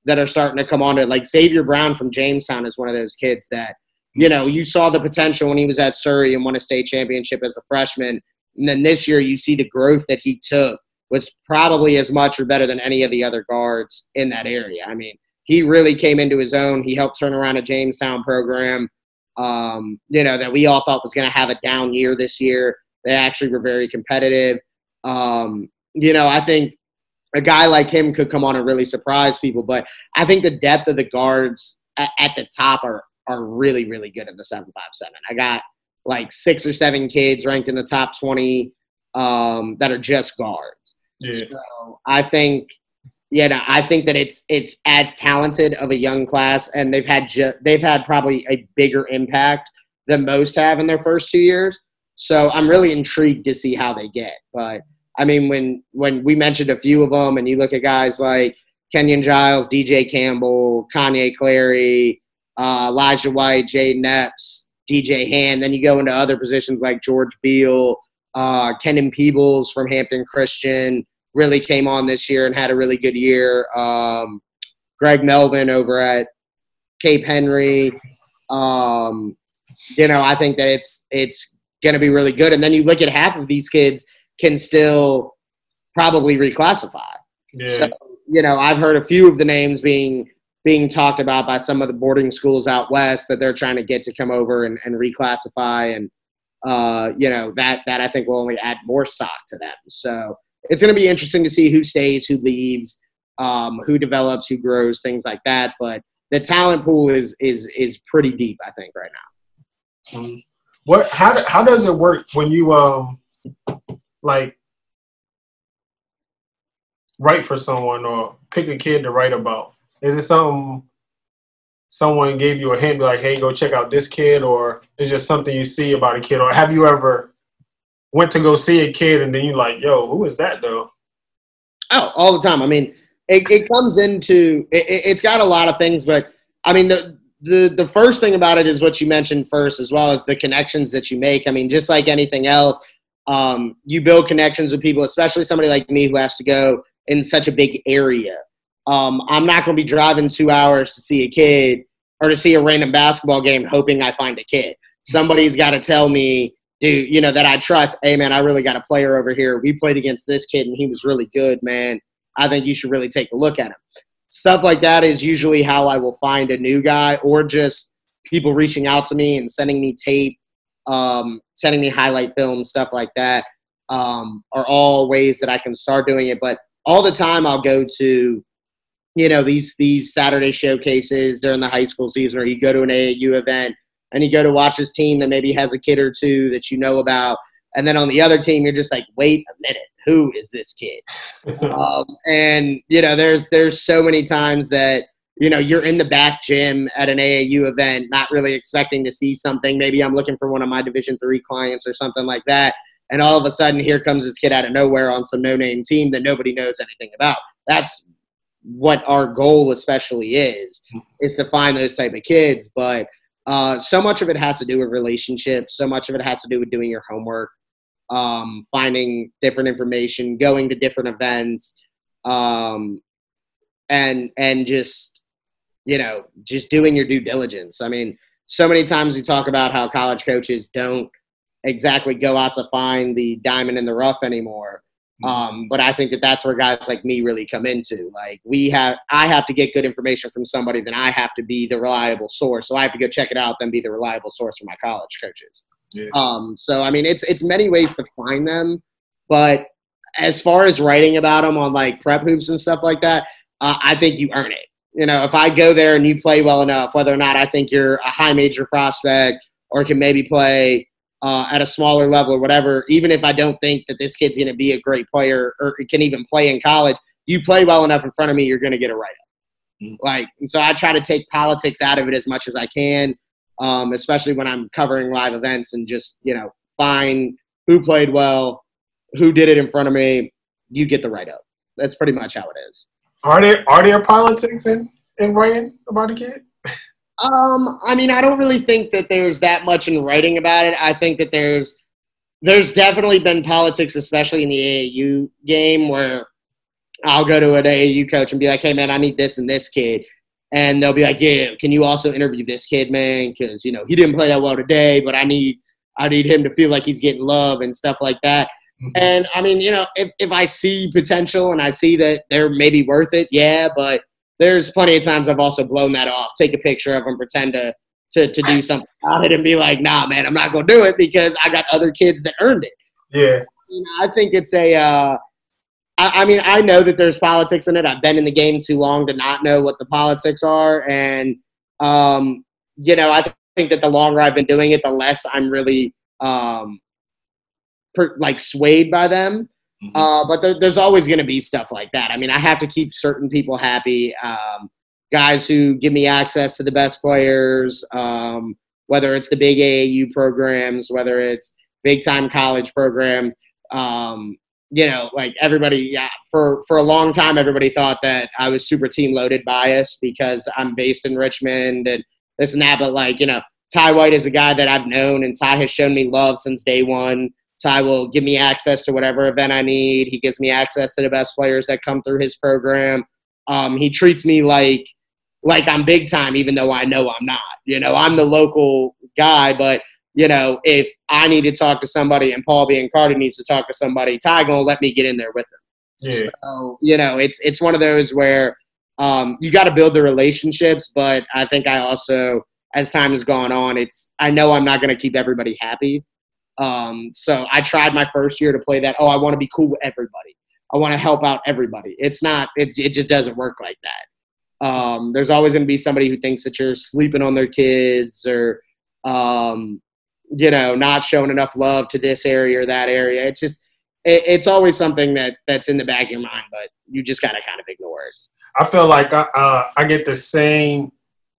that are starting to come on to it. Like Xavier Brown from Jamestown is one of those kids that, you know, you saw the potential when he was at Surrey and won a state championship as a freshman. And then this year you see the growth that he took was probably as much or better than any of the other guards in that area. I mean, he really came into his own. He helped turn around a Jamestown program, you know, that we all thought was going to have a down year this year. They actually were very competitive. You know, I think a guy like him could come on and really surprise people. But I think the depth of the guards at the top are really, really good in the 757. I got like 6 or 7 kids ranked in the top 20 that are just guards. Yeah. So I think, you know, I think that it's as talented of a young class, and they've had probably a bigger impact than most have in their first 2 years. So I'm really intrigued to see how they get. But I mean, when we mentioned a few of them, and you look at guys like Kenyon Giles, DJ Campbell, Kanye Clary, Elijah White, Jaden Epps, DJ Hand. Then you go into other positions like George Beal, Kenan Peebles from Hampton Christian really came on this year and had a really good year. Greg Melvin over at Cape Henry. You know, I think that it's going to be really good. And then you look at half of these kids can still probably reclassify. Yeah. So, you know, I've heard a few of the names being talked about by some of the boarding schools out west that they're trying to get to come over and reclassify. And, you know, that I think will only add more stock to them. So it's going to be interesting to see who stays, who leaves, who develops, who grows, things like that. But the talent pool is pretty deep, I think, right now. Mm-hmm. How does it work when you, like, write for someone or pick a kid to write about? Is it something someone gave you a hint, be like, hey, go check out this kid, or it's just something you see about a kid? Or have you ever went to go see a kid and then you're like, yo, who is that, though? Oh, all the time. I mean, it comes into – it's got a lot of things, but, I mean, the first thing about it is what you mentioned first, as well as the connections that you make. I mean, just like anything else, you build connections with people, especially somebody like me who has to go in such a big area. I'm not going to be driving 2 hours to see a kid or to see a random basketball game hoping I find a kid. Somebody's got to tell me, dude, you know, that I trust, hey, man, I really got a player over here. We played against this kid, and he was really good, man. I think you should really take a look at him. Stuff like that is usually how I will find a new guy, or just people reaching out to me and sending me tape, sending me highlight films, stuff like that, are all ways that I can start doing it. But all the time I'll go to, you know, these Saturday showcases during the high school season, or you go to an AAU event and you go to watch this team that maybe has a kid or two that you know about. And then on the other team, you're just like, wait a minute. Who is this kid? And, you know, there's so many times that, you know, you're in the back gym at an AAU event, not really expecting to see something. Maybe I'm looking for one of my Division III clients or something like that. And all of a sudden, here comes this kid out of nowhere on some no-name team that nobody knows anything about. That's what our goal especially is to find those type of kids. But so much of it has to do with relationships. So much of it has to do with doing your homework. Finding different information, going to different events, and just, you know, just doing your due diligence. I mean, so many times we talk about how college coaches don't exactly go out to find the diamond in the rough anymore. But I think that that's where guys like me really come into. Like, I have to get good information from somebody, then I have to be the reliable source. So I have to go check it out, then be the reliable source for my college coaches. Yeah. So, I mean, it's many ways to find them, but as far as writing about them on like prep hoops and stuff like that, I think you earn it. You know, if I go there and you play well enough, whether or not I think you're a high major prospect or can maybe play at a smaller level or whatever, even if I don't think that this kid's going to be a great player or can even play in college, you play well enough in front of me, you're going to get a write-up. Mm-hmm. Like, so I try to take politics out of it as much as I can. Especially when I'm covering live events, and just, you know, find who played well, who did it in front of me, you get the write-up. That's pretty much how it is. Are there politics in writing about a kid? I mean, I don't really think that there's that much in writing about it. I think that there's definitely been politics, especially in the AAU game, where I'll go to an AAU coach and be like, hey, man, I need this and this kid. And they'll be like, yeah, can you also interview this kid, man? Because, you know, he didn't play that well today, but I need him to feel like he's getting love and stuff like that. Mm-hmm. And, I mean, you know, if I see potential and I see that they're maybe worth it, yeah. But there's plenty of times I've also blown that off, take a picture of them, pretend to do something about it and be like, nah, man, I'm not going to do it because I got other kids that earned it. Yeah. So, you know, I think it's a I mean, I know that there's politics in it. I've been in the game too long to not know what the politics are. And, you know, I think that the longer I've been doing it, the less I'm really, swayed by them. Mm-hmm. But there's always going to be stuff like that. I mean, I have to keep certain people happy, guys who give me access to the best players, whether it's the big AAU programs, whether it's big-time college programs, you know, like everybody, yeah, for a long time, everybody thought that I was super team loaded biased because I'm based in Richmond and this and that. But like, you know, Ty White is a guy that I've known, and Ty has shown me love since day one. Ty will give me access to whatever event I need. He gives me access to the best players that come through his program. He treats me like I'm big time, even though I know I'm not. You know, I'm the local guy, but you know, if I need to talk to somebody and Paul Biancardi needs to talk to somebody, Ty gonna let me get in there with him. Yeah. So, you know, it's one of those where you got to build the relationships, but I think I also, as time has gone on, I know I'm not gonna keep everybody happy. So I tried my first year to play that. Oh, I want to be cool with everybody. I want to help out everybody. It's not. It just doesn't work like that. There's always gonna be somebody who thinks that you're sleeping on their kids or you know, not showing enough love to this area or that area. It's just, it's always something that's in the back of your mind, but you just got to kind of ignore it. I feel like I get the same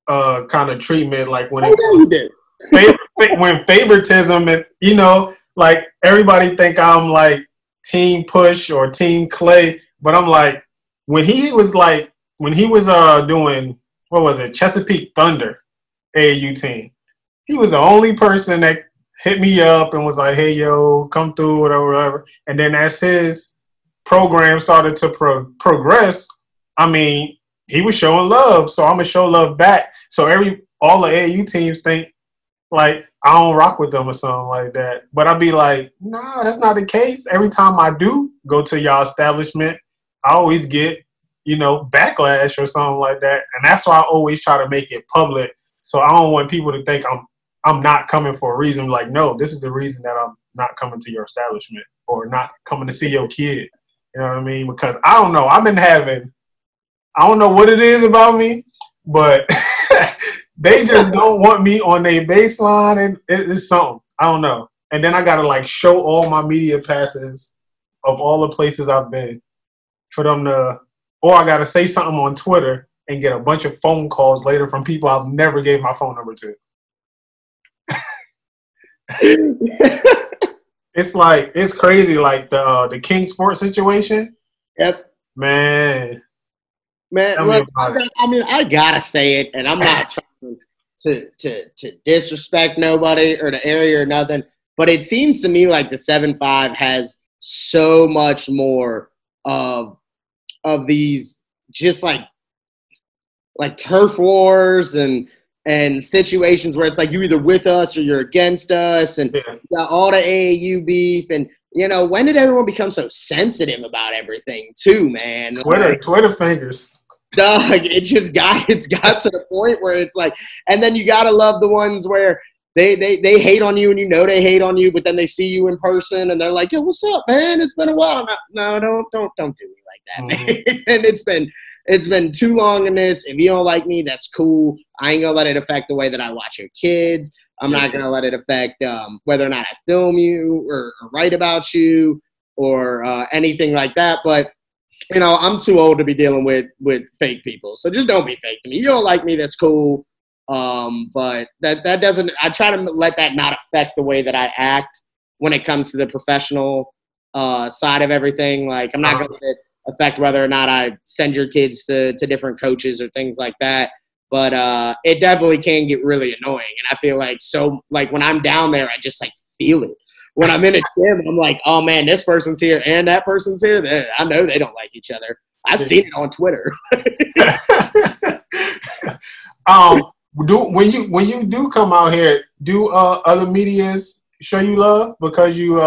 kind of treatment, like when when favoritism, and you know, like everybody think I'm like Team Push or Team Clay, but I'm like, when he was doing, what was it, Chesapeake Thunder AAU team. He was the only person that hit me up and was like, hey, yo, come through, whatever, whatever. And then as his program started to progress, I mean, he was showing love, so I'm going to show love back. So all the AAU teams think, like, I don't rock with them or something like that. But I'd be like, nah, that's not the case. Every time I do go to y'all establishment, I always get, you know, backlash or something like that. And that's why I always try to make it public. So I don't want people to think I'm not coming for a reason. Like, no, this is the reason that I'm not coming to your establishment or not coming to see your kid. You know what I mean? Because I don't know. I've been having – I don't know what it is about me, but they just don't want me on their baseline, and it's something. I don't know. And then I got to, like, show all my media passes of all the places I've been for them to – or I got to say something on Twitter and get a bunch of phone calls later from people I've never gave my phone number to. It's like, it's crazy, like the Kingsport situation. Yep. Man, look, I mean, I gotta say it, and I'm not trying to disrespect nobody or the area or nothing, but it seems to me like the 7-5 has so much more of these just like turf wars and situations where it's like you're either with us or you're against us, and yeah, all the AAU beef. And, you know, when did everyone become so sensitive about everything too, man? Twitter fingers. Dog, it's got to the point where it's like, and then you got to love the ones where they hate on you, and you know they hate on you, but then they see you in person and they're like, yo, what's up, man? It's been a while. No, don't do me like that, mm-hmm, man. And it's been too long in this. If you don't like me, that's cool. I ain't going to let it affect the way that I watch your kids. I'm not going to let it affect whether or not I film you or write about you or anything like that. But, you know, I'm too old to be dealing with fake people. So just don't be fake to me. You don't like me, that's cool. But that doesn't – I try to let that not affect the way that I act when it comes to the professional side of everything. Like, I'm not going to let it affect whether or not I send your kids to different coaches or things like that. But it definitely can get really annoying. And I feel like when I'm down there, I just, like, feel it. When I'm in a gym, I'm like, oh, man, this person's here and that person's here. I know they don't like each other. I've seen it on Twitter. When you do come out here, do other medias show you love because you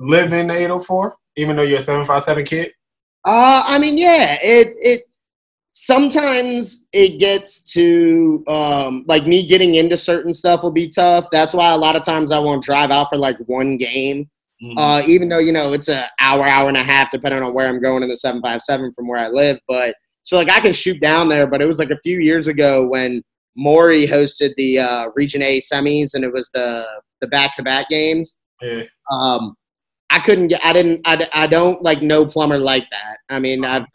live in the 804, even though you're a 757 kid? I mean, yeah, it sometimes it gets to like me getting into certain stuff will be tough. That's why a lot of times I won't drive out for like one game. Mm-hmm. Even though, you know, it's an hour and a half, depending on where I'm going in the 757 from where I live. But so like I can shoot down there, but it was like a few years ago when Maury hosted the Region A semis and it was the back-to-back games. Yeah. I couldn't get, I don't like know Plummer like that. I mean, I've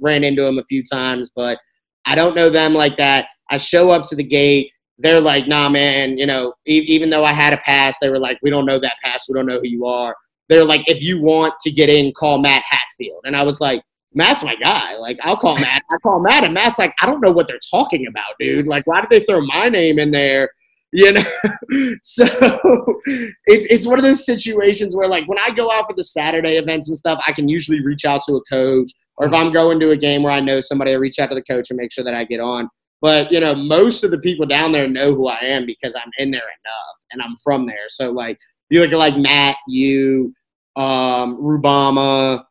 ran into him a few times, but I don't know them like that. I show up to the gate. They're like, nah, man, you know, even though I had a pass, they were like, we don't know that pass. We don't know who you are. They're like, if you want to get in, call Matt Hatfield. And I was like, Matt's my guy. Like, I'll call Matt. I call Matt, and Matt's like, I don't know what they're talking about, dude. Like, why did they throw my name in there? You know? So it's one of those situations where, like, when I go out for the Saturday events and stuff, I can usually reach out to a coach. Or if I'm going to a game where I know somebody, I reach out to the coach and make sure that I get on. But, you know, most of the people down there know who I am because I'm in there enough and I'm from there. So, like, you look at, like, Matt, you, Rubama,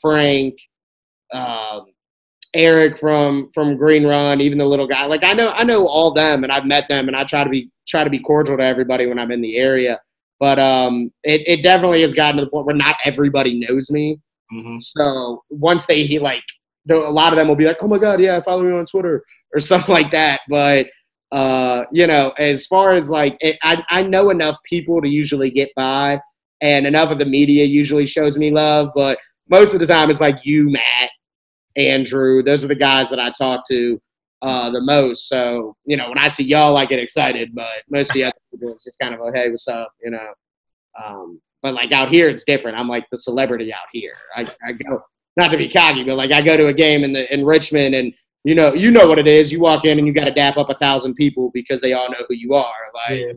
Frank, Eric from Green Run, even the little guy. Like, I know all them, and I've met them, and I try to be cordial to everybody when I'm in the area. But it definitely has gotten to the point where not everybody knows me. Mm-hmm. So once a lot of them will be like, oh, my God, yeah, follow me on Twitter or something like that. But, you know, as far as, like, I know enough people to usually get by, and enough of the media usually shows me love. But most of the time it's like you, Matt, Andrew. Those are the guys that I talk to the most. So, you know, when I see y'all, I get excited. But most of the other people, it's just kind of like, hey, what's up, you know. But, like, out here it's different. I'm, like, the celebrity out here. I go – not to be cocky, but, like, I go to a game in Richmond, and you know what it is. You walk in and you got to dap up 1,000 people because they all know who you are. Like, yeah.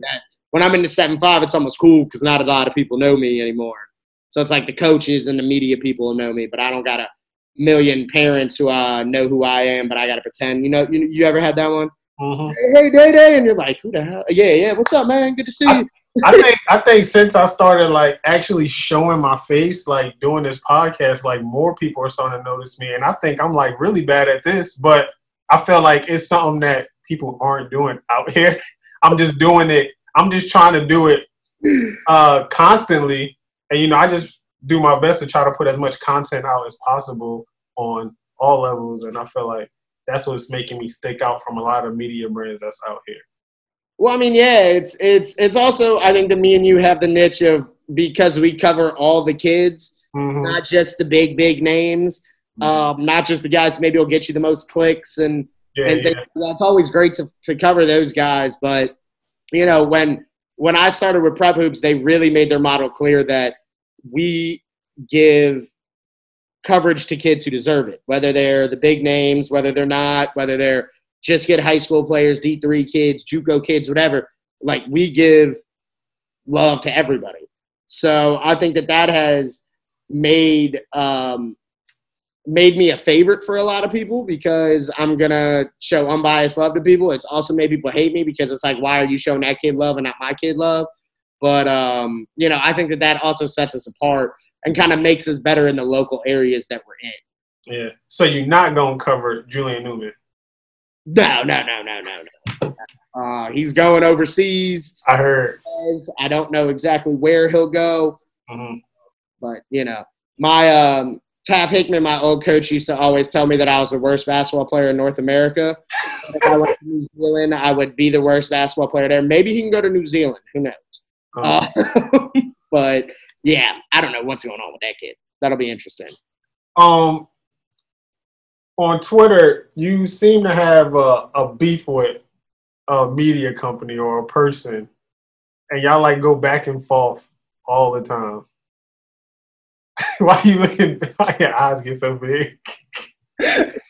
When I'm in the 7-5, it's almost cool because not a lot of people know me anymore. So it's like the coaches and the media people know me, but I don't got a million parents who know who I am, but I got to pretend. You know, you ever had that one? Uh-huh. Hey, Day-Day, and you're like, who the hell? Yeah, what's up, man? Good to see you. I think since I started, like, actually showing my face, like, doing this podcast, like, more people are starting to notice me. And I think I'm, like, really bad at this, but I feel like it's something that people aren't doing out here. I'm just doing it. I'm just trying to do it constantly. And, you know, I just do my best to try to put as much content out as possible on all levels. And I feel like that's what's making me stick out from a lot of media brands that's out here. Well, I mean, yeah, it's also, I think that me and you have the niche of, because we cover all the kids, mm-hmm. not just the big names, mm-hmm. Not just the guys who maybe will get you the most clicks and that's always great to cover those guys. But, you know, when I started with Prep Hoops, they really made their model clear that we give coverage to kids who deserve it, whether they're the big names, whether they're not, whether they're just get high school players, D3 kids, JUCO kids, whatever. Like, we give love to everybody. So I think that has made made me a favorite for a lot of people because I'm going to show unbiased love to people. It's also made people hate me because it's like, why are you showing that kid love and not my kid love? But, you know, I think that also sets us apart and kind of makes us better in the local areas that we're in. Yeah. So you're not going to cover Julian Newman? No. He's going overseas. I heard. I don't know exactly where he'll go. Mm-hmm. But, you know, my Tav Hickman, my old coach, used to always tell me that I was the worst basketball player in North America. If I went to New Zealand, I would be the worst basketball player there. Maybe he can go to New Zealand. Who knows? But, yeah, I don't know what's going on with that kid. That'll be interesting. On Twitter, you seem to have a beef with a media company or a person, and y'all, like, go back and forth all the time. Why you looking? Why your eyes get so big?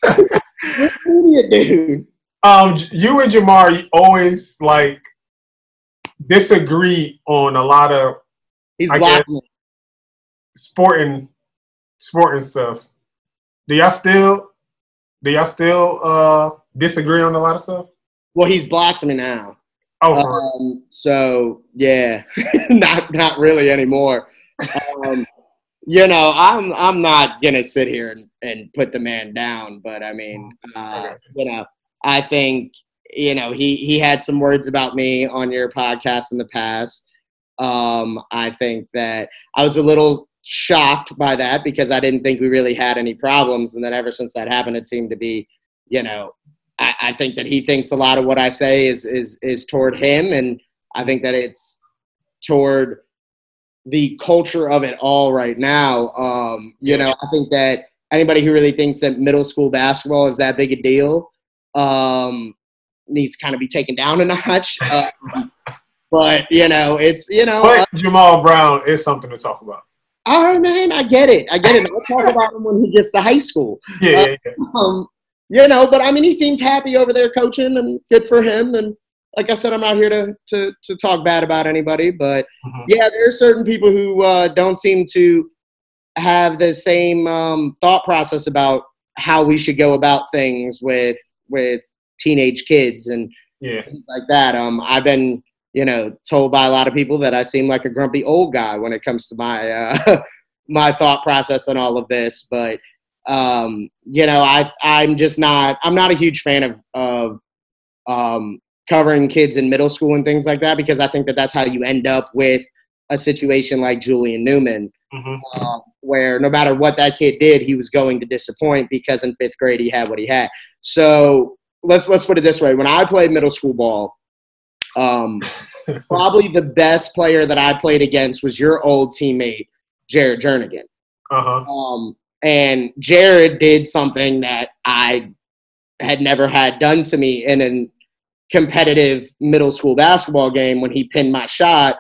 What media, dude? You and Jamar always, like, disagree on a lot of, he's blocking, sporting stuff. Do y'all still disagree on a lot of stuff? Well, he's blocked me now. Oh, so yeah, not really anymore. you know, I'm not gonna sit here and put the man down, but I mean, you know, I think, you know, he had some words about me on your podcast in the past. I think that I was a little shocked by that because I didn't think we really had any problems, and then ever since that happened, it seemed to be, you know, I think that he thinks a lot of what I say is toward him, and I think that it's toward the culture of it all right now. You know, I think that anybody who really thinks that middle school basketball is that big a deal needs to kind of be taken down a notch. But, you know, it's, you know. But Jamal Brown is something to talk about. All right, man, I get it. I get it. Let's talk about him when he gets to high school. Yeah, you know, but, I mean, he seems happy over there coaching, and good for him. And like I said, I'm not here to talk bad about anybody. But, yeah, there are certain people who don't seem to have the same thought process about how we should go about things with teenage kids and things like that. I've been, you know, told by a lot of people that I seem like a grumpy old guy when it comes to my my thought process on all of this. But, you know, I'm just not – I'm not a huge fan of covering kids in middle school and things like that, because I think that that's how you end up with a situation like Julian Newman, where no matter what that kid did, he was going to disappoint because in fifth grade he had what he had. So let's put it this way. When I played middle school ball, probably the best player that I played against was your old teammate, Jared Jernigan. And Jared did something that I had never had done to me in a competitive middle school basketball game when he pinned my shot.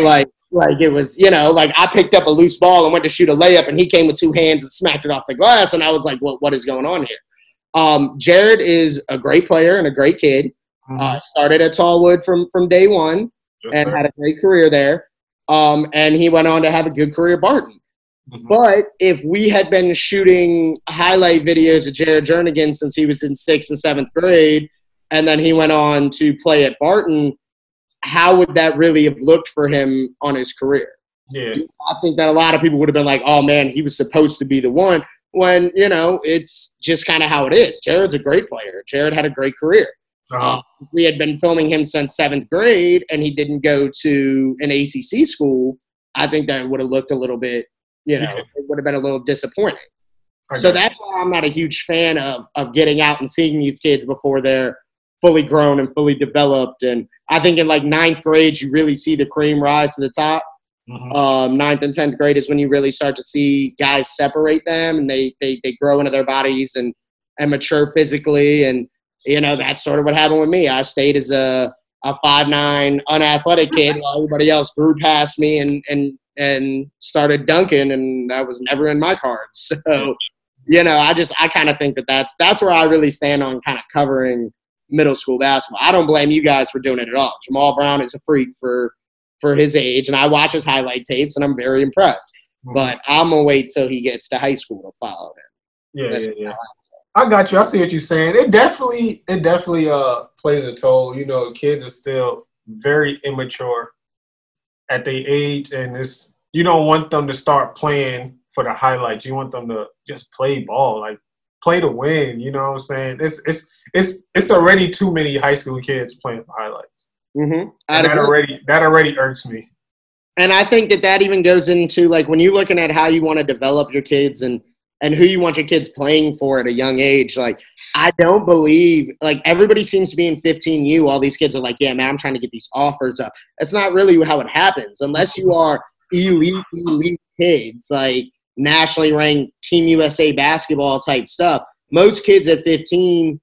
Like it was, you know, like I picked up a loose ball and went to shoot a layup, and he came with two hands and smacked it off the glass. And I was like, what is going on here? Jared is a great player and a great kid. Started at Tallwood from day one had a great career there. And he went on to have a good career at Barton. But if we had been shooting highlight videos of Jared Jernigan since he was in 6th and 7th grade, and then he went on to play at Barton, how would that really have looked for him on his career? Yeah. I think that a lot of people would have been like, oh, man, he was supposed to be the one, when, you know, it's just kind of how it is. Jared's a great player. Jared had a great career. We had been filming him since 7th grade and he didn't go to an ACC school, I think that would have looked a little bit, you know, it would have been a little disappointing. So that's why I'm not a huge fan of getting out and seeing these kids before they're fully grown and fully developed. And I think in like 9th grade, you really see the cream rise to the top. 9th and 10th grade is when you really start to see guys separate them, and they grow into their bodies and mature physically. And, you know, that's sort of what happened with me. I stayed as a 5'9", unathletic kid while everybody else grew past me and started dunking, and that was never in my cards. So, you know, I kind of think that that's where I really stand on kind of covering middle school basketball. I don't blame you guys for doing it at all. Jamal Brown is a freak for his age, and I watch his highlight tapes, and I'm very impressed. But I'm going to wait till he gets to high school to follow him. Yeah. I got you. I see what you're saying. It definitely plays a toll. You know, kids are still very immature at their age, and it's, you don't want them to start playing for the highlights. You want them to just play ball, like play to win. You know what I'm saying? It's already too many high school kids playing for highlights. And that already irks me. And I think that even goes into, like, when you're looking at how you want to develop your kids and who you want your kids playing for at a young age. Like, I don't believe, like, everybody seems to be in 15U. All these kids are like, yeah, man, I'm trying to get these offers up. That's not really how it happens. Unless you are elite kids, like nationally ranked Team USA basketball type stuff, most kids at 15U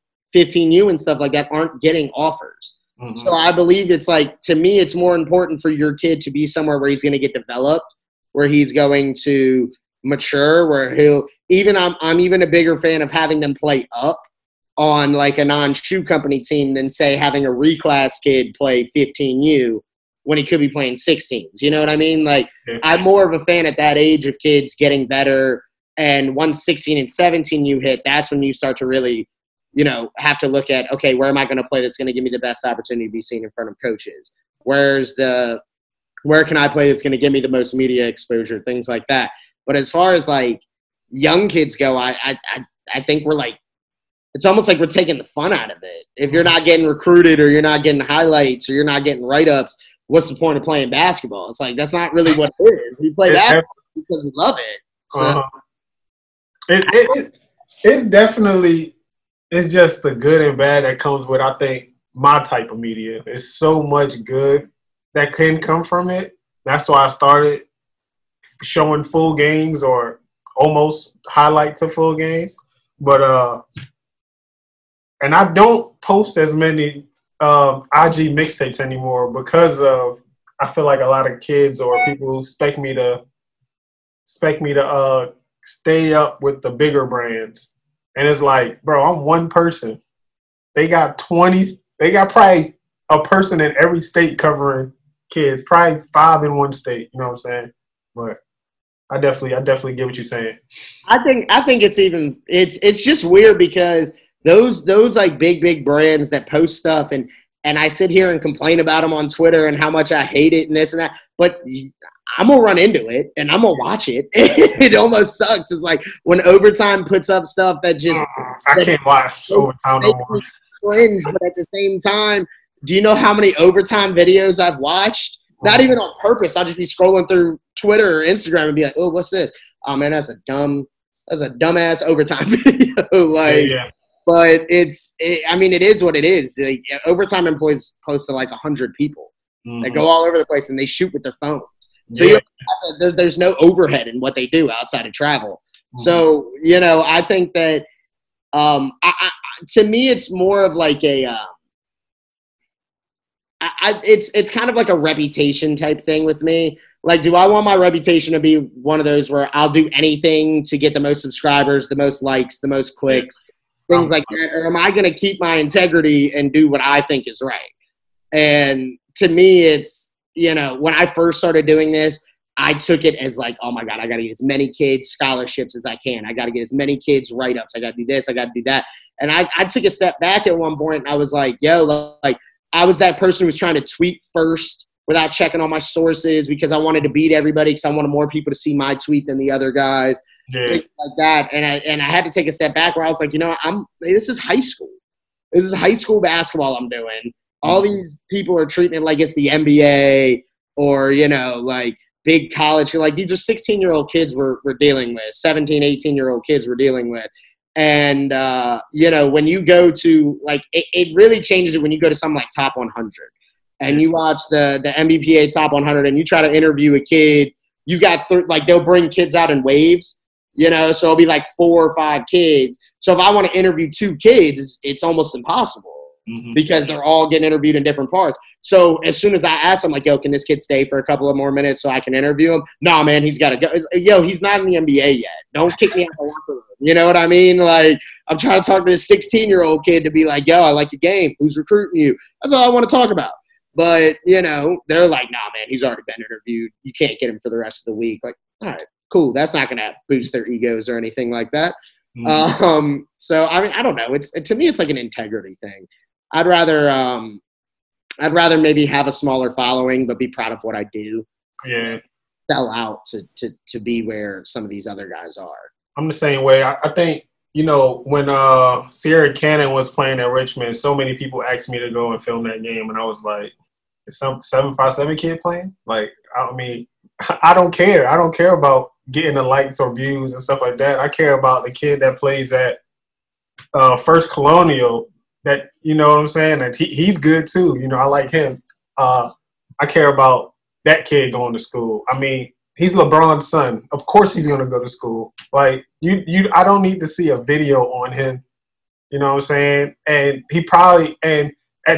and stuff like that aren't getting offers. So I believe it's like, to me, it's more important for your kid to be somewhere where he's going to get developed, where he's going to mature, where he'll even I'm even a bigger fan of having them play up on like a non-shoe company team than, say, having a reclass kid play 15U when he could be playing 16s. You know what I mean? Like, I'm more of a fan at that age of kids getting better, and once 16 and 17 you hit, that's when you start to really, you know, have to look at, okay, where am I going to play that's going to give me the best opportunity to be seen in front of coaches? Where can I play that's going to give me the most media exposure? Things like that. But as far as like young kids go, I think we're like, it's almost like we're taking the fun out of it. If you're not getting recruited or you're not getting highlights or you're not getting write-ups, what's the point of playing basketball? It's like, that's not really what it is. We play basketball because we love it. So. It's definitely, it's just the good and bad that comes with, I think, my type of media. It's so much good that can come from it. That's why I started showing full games or almost highlights of full games. But and I don't post as many IG mixtapes anymore because of I feel like a lot of kids or people expect me to stay up with the bigger brands, and it's like, bro, I'm one person. They got probably a person in every state covering kids, probably five in one state. You know what I'm saying? But I definitely get what you're saying. I think it's just weird because those like big brands that post stuff and I sit here and complain about them on Twitter and how much I hate it and this and that, but I'm gonna run into it and I'm gonna watch it. It almost sucks. It's like when Overtime puts up stuff that just I can't watch Overtime no more. Cringe, but at the same time, do you know how many Overtime videos I've watched? Not even on purpose. I'll just be scrolling through Twitter or Instagram and be like, "Oh, what's this? Oh man, that's a dumbass Overtime video." Like, yeah. But it is what it is. Like, Overtime employs close to like 100 people. Mm-hmm. They go all over the place and they shoot with their phones. So yeah. There's no overhead in what they do outside of travel. Mm-hmm. So you know, I think that to me, it's more of like a. It's kind of like a reputation type thing with me. Like, do I want my reputation to be one of those where I'll do anything to get the most subscribers, the most likes, the most clicks, things like that? Or am I going to keep my integrity and do what I think is right? And to me, it's, you know, when I first started doing this, I took it as like, oh my God, I got to get as many kids scholarships as I can. I got to get as many kids write-ups. I got to do this. I got to do that. And I took a step back at one point and I was like, yo, like, I was that person who was trying to tweet first without checking all my sources because I wanted to beat everybody because I wanted more people to see my tweet than the other guys, things like that. And I had to take a step back where I was like, you know, this is high school. This is high school basketball I'm doing. All these people are treating it like it's the NBA or, you know, like big college. Like, these are 16-year-old kids we're dealing with, 17, 18-year-old kids we're dealing with. And, you know, when you go to, like, it really changes it when you go to something like Top 100 and you watch the NBPA Top 100 and you try to interview a kid. You got, they'll bring kids out in waves, you know, so it'll be like 4 or 5 kids. So if I want to interview 2 kids, it's almost impossible because they're all getting interviewed in different parts. So as soon as I ask them, like, yo, can this kid stay for a couple of more minutes so I can interview him? Nah, man, he's got to go. Yo, he's not in the NBA yet. Don't kick me out of the locker room. You know what I mean? Like, I'm trying to talk to this 16-year-old kid to be like, yo, I like your game. Who's recruiting you? That's all I want to talk about. But, you know, they're like, nah, man, he's already been interviewed. You can't get him for the rest of the week. Like, all right, cool. That's not going to boost their egos or anything like that. Mm-hmm. So, I mean, I don't know. To me, it's like an integrity thing. I'd rather maybe have a smaller following but be proud of what I do. Yeah. Sell out to be where some of these other guys are. I'm the same way. I think, you know, when Sierra Canyon was playing at Richmond, so many people asked me to go and film that game, and I was like, is some 757 kid playing? Like, I mean, I don't care. I don't care about getting the likes or views and stuff like that. I care about the kid that plays at First Colonial that, you know what I'm saying, and he's good too. You know, I like him. I care about that kid going to school. I mean, he's LeBron's son. Of course he's going to go to school. Like, I don't need to see a video on him. You know what I'm saying? And he probably – and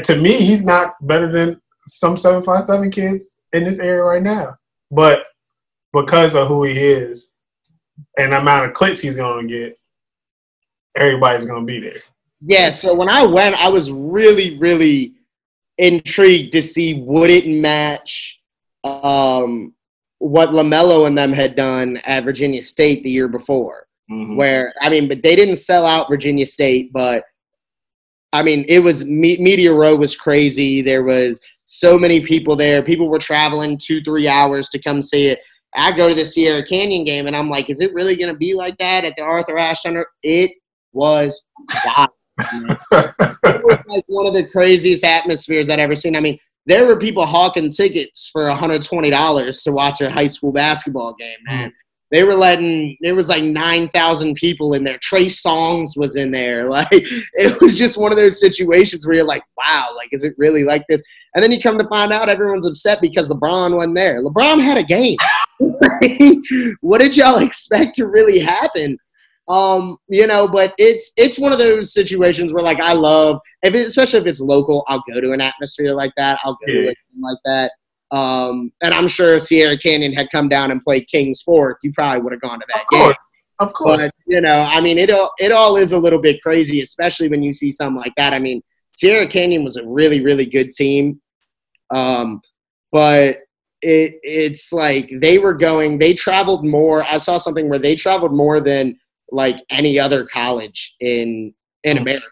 to me, he's not better than some 757 kids in this area right now. But because of who he is and the amount of clicks he's going to get, everybody's going to be there. Yeah, so when I went, I was really, really intrigued to see would it match what LaMelo and them had done at Virginia State the year before, where, I mean, but they didn't sell out Virginia State, but I mean, it was Media Row was crazy. There was so many people there. People were traveling 2-3 hours to come see it. I go to the Sierra Canyon game, and I'm like, is it really going to be like that at the Arthur Ashe Center? It was wild. It was like one of the craziest atmospheres I'd ever seen. I mean, there were people hawking tickets for $120 to watch a high school basketball game, man. They were letting – there was like 9,000 people in there. Trey Songz was in there. Like, it was just one of those situations where you're like, wow, like, is it really like this? And then you come to find out everyone's upset because LeBron wasn't there. LeBron had a game. What did y'all expect to really happen? You know, but it's one of those situations where, like, I love – especially if it's local, I'll go to an atmosphere like that. I'll go to a thing like that. And I'm sure if Sierra Canyon had come down and played Kings Fork, you probably would have gone to that game. Of course. But, you know, I mean, it all is a little bit crazy, especially when you see something like that. I mean, Sierra Canyon was a really, really good team. But it's like they were going – they traveled more. I saw something where they traveled more than, like, any other college in America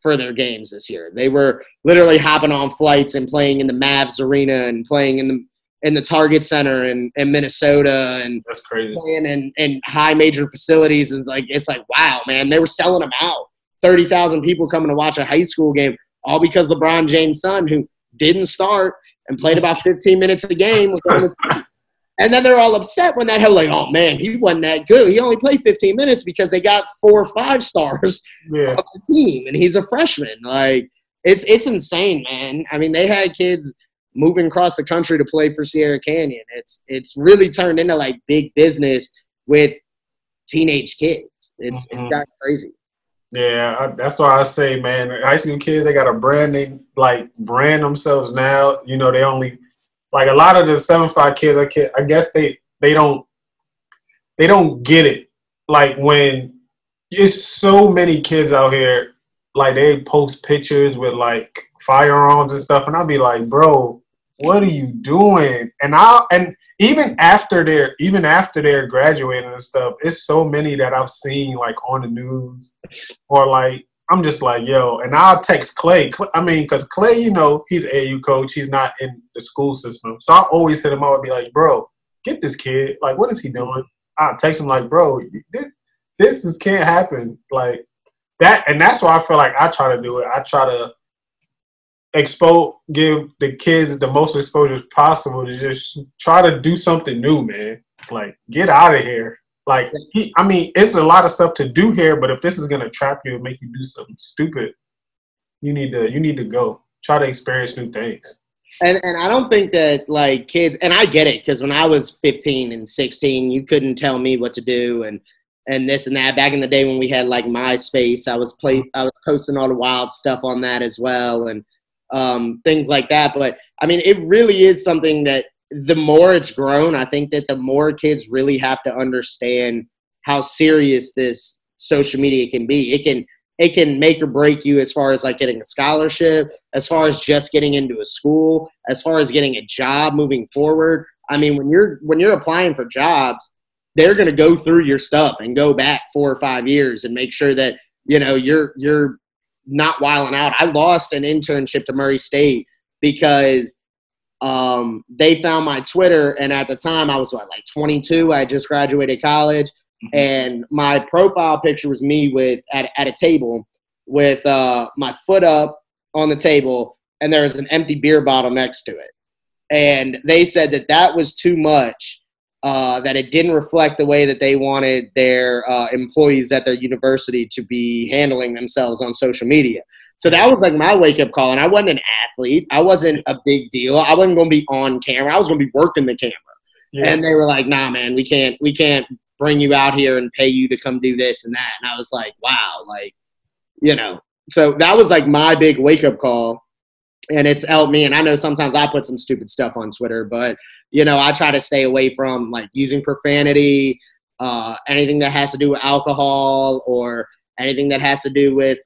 for their games this year. They were literally hopping on flights and playing in the Mavs Arena and playing in the Target Center in Minnesota and that's crazy. Playing in high major facilities. And it's like, wow, man, they were selling them out. 30,000 people coming to watch a high school game, all because LeBron James' son, who didn't start and played about 15 minutes of the game, was on the and then they're all upset when that happened. Like, oh, man, he wasn't that good. He only played 15 minutes because they got 4 or 5 stars on the team, and he's a freshman. Like, it's insane, man. I mean, they had kids moving across the country to play for Sierra Canyon. It's really turned into, like, big business with teenage kids. It's got crazy. Yeah, that's why I say, man, high school kids, they got a brand. They, like, brand themselves now. You know, they only – like, a lot of the 7'5" kids, I guess they don't get it. Like, when it's so many kids out here, like, they post pictures with, like, firearms and stuff, and I'll be like, bro, what are you doing? And even after they're graduating and stuff, it's so many that I've seen, like, on the news, or, like, I'm just like, yo, and I'll text Clay. I mean, because Clay, you know, he's an AU coach. He's not in the school system. So I always hit him up and be like, bro, get this kid. Like, what is he doing? I'll text him like, bro, this can't happen. Like, that, and that's why I feel like I try to do it. I try to give the kids the most exposure possible to just try to do something new, man. Like, get out of here. Like, I mean, it's a lot of stuff to do here, but if this is going to trap you and make you do something stupid, you need to go. Try to experience new things. And I don't think that, like, kids – and I get it, because when I was 15 and 16, you couldn't tell me what to do and this and that. Back in the day when we had, like, MySpace, I was posting all the wild stuff on that as well and things like that. But, I mean, it really is something that – the more it's grown, I think that the more kids really have to understand how serious this social media can be. It can make or break you as far as, like, getting a scholarship, as far as just getting into a school, as far as getting a job moving forward. I mean, when you're applying for jobs, they're going to go through your stuff and go back 4 or 5 years and make sure that, you know, you're not wilding out. I lost an internship to Murray State because they found my Twitter, and at the time I was like 22. I had just graduated college, and my profile picture was me with at a table with my foot up on the table, and there was an empty beer bottle next to it. And they said that was too much, that it didn't reflect the way that they wanted their employees at their university to be handling themselves on social media. So that was, like, my wake-up call, and I wasn't an athlete. I wasn't a big deal. I wasn't going to be on camera. I was going to be working the camera. Yeah. And they were like, nah, man, we can't bring you out here and pay you to come do this and that. And I was like, wow, like, you know. So that was, like, my big wake-up call, and it's helped me. And I know sometimes I put some stupid stuff on Twitter, but, you know, I try to stay away from, like, using profanity, anything that has to do with alcohol or anything that has to do with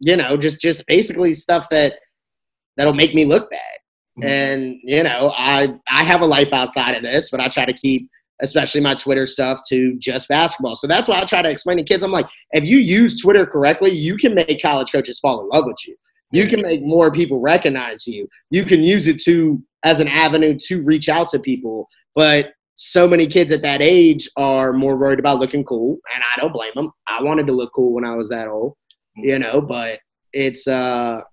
you know, just basically stuff that'll make me look bad. And, you know, I have a life outside of this, but I try to keep, especially my Twitter stuff, to just basketball. So that's why I try to explain to kids. I'm like, if you use Twitter correctly, you can make college coaches fall in love with you. You can make more people recognize you. You can use it as an avenue to reach out to people. But so many kids at that age are more worried about looking cool, and I don't blame them. I wanted to look cool when I was that old, you know, but it's something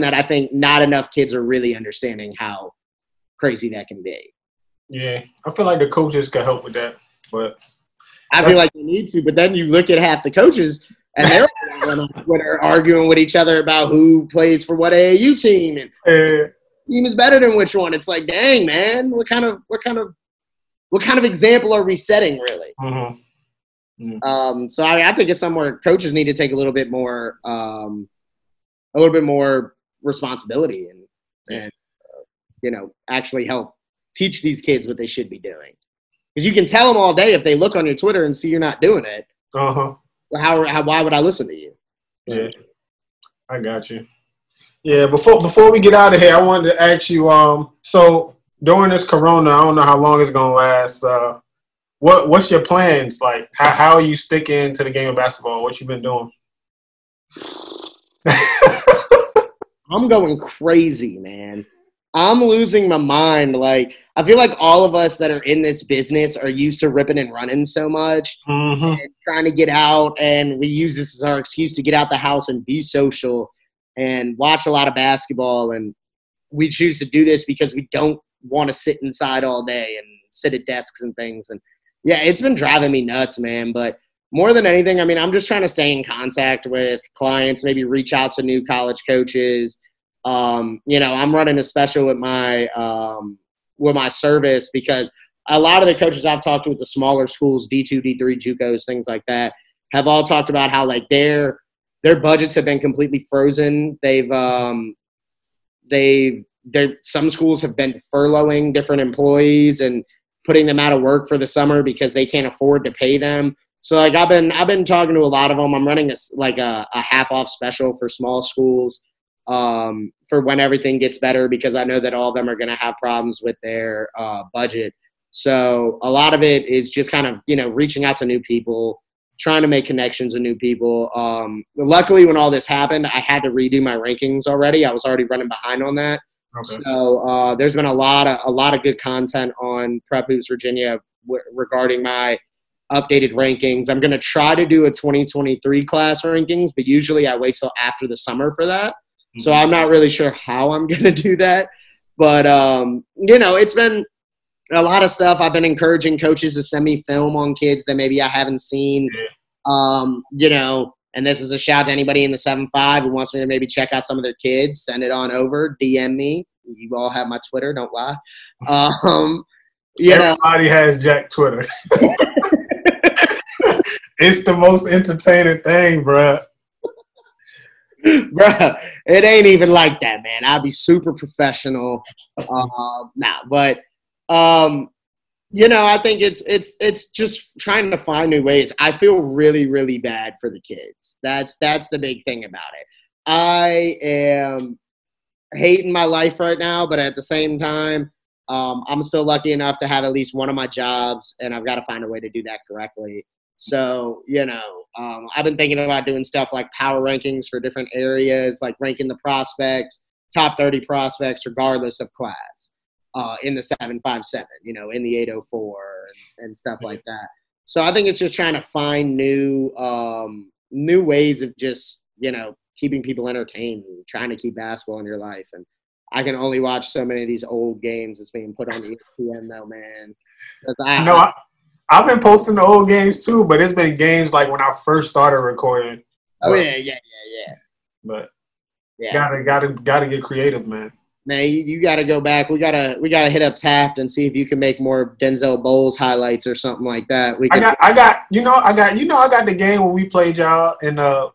that I think not enough kids are really understanding how crazy that can be. Yeah, I feel like the coaches could help with that, but I feel like they need to. But then you look at half the coaches, and they're on Twitter arguing with each other about who plays for what AAU team and team is better than which one. It's like, dang, man, what kind of example are we setting, really? So I think it's somewhere coaches need to take a little bit more responsibility and you know, actually help teach these kids what they should be doing. Because you can tell them all day if they look on your Twitter and see you're not doing it. How? Why would I listen to you? Yeah, I got you. Yeah, before we get out of here, I wanted to ask you. So during this Corona, I don't know how long it's gonna last. What's your plans? Like, how are you sticking to the game of basketball? What you been doing? I'm going crazy, man. I'm losing my mind. Like, I feel like all of us that are in this business are used to ripping and running so much, and trying to get out, and we use this as our excuse to get out the house and be social and watch a lot of basketball. And we choose to do this because we don't want to sit inside all day and sit at desks and things. And yeah, it's been driving me nuts, man. But more than anything, I mean, I'm just trying to stay in contact with clients, maybe reach out to new college coaches. You know, I'm running a special with my service because a lot of the coaches I've talked to at the smaller schools, D2, D3, JUCOs, things like that, have all talked about how like their budgets have been completely frozen. Some schools have been furloughing different employees and putting them out of work for the summer because they can't afford to pay them. So like I've been talking to a lot of them. I'm running a half off special for small schools. For when everything gets better, because I know that all of them are going to have problems with their budget. So a lot of it is just kind of, you know, reaching out to new people, trying to make connections with new people. Luckily, when all this happened, I had to redo my rankings already. I was already running behind on that. Okay. So there's been a lot of good content on Prep Hoops Virginia regarding my updated rankings. I'm going to try to do a 2023 class rankings, but usually I wait till after the summer for that. So I'm not really sure how I'm going to do that. But, you know, it's been a lot of stuff. I've been encouraging coaches to send me film on kids that maybe I haven't seen, you know, and this is a shout to anybody in the 7-5 who wants me to maybe check out some of their kids, send it on over, DM me. You all have my Twitter, don't lie. Everybody has Jack Twitter. It's the most entertaining thing, bruh. Bruh, it ain't even like that, man. I'll be super professional. You know, I think it's just trying to find new ways. I feel really, really bad for the kids. That's the big thing about it. I am hating my life right now, but at the same time, I'm still lucky enough to have at least one of my jobs, and I've got to find a way to do that correctly. So, you know, I've been thinking about doing stuff like power rankings for different areas, like ranking the prospects, top 30 prospects, regardless of class, in the 757, you know, in the 804 and stuff like that. So I think it's just trying to find new ways of just, you know, keeping people entertained, and trying to keep basketball in your life. And I can only watch so many of these old games that's being put on ESPN though, man. I've been posting the old games too, but it's been games like when I first started recording. Oh yeah. But yeah, gotta get creative, man. Man, you gotta go back. We gotta hit up Taft and see if you can make more Denzel Bowles highlights or something like that. I got the game when we played y'all and y'all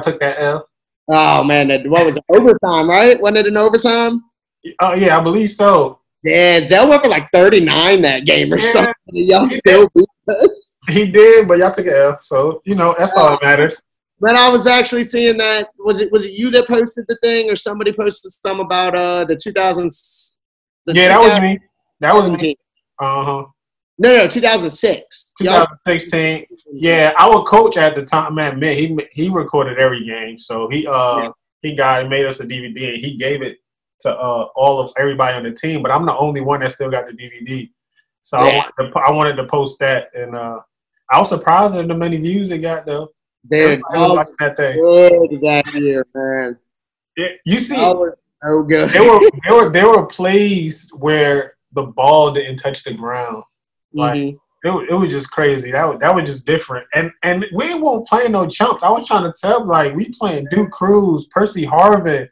took that L. Oh man, what was it? Overtime, right? Wasn't it an overtime? Yeah, I believe so. Yeah, Zell went for like 39 that game or something. Y'all still beat us. He did, but y'all took an L. So, you know, that's all that matters. But I was actually seeing that. Was it you that posted the thing or somebody posted some about the 2000s? Yeah, that was me. That was me. No, 2006. 2016. Yeah, our coach at the time, man, he recorded every game. So he got made us a DVD and he gave it to everybody on the team, but I'm the only one that still got the DVD. So I wanted to post that, and I was surprised at the many views it got though. Dude, all that thing. Good that year, man. It, you see, so good. there were plays where the ball didn't touch the ground. Like it was just crazy. That was just different. And we weren't playing no chumps. I was trying to tell like we playing Duke Cruz, Percy Harvin.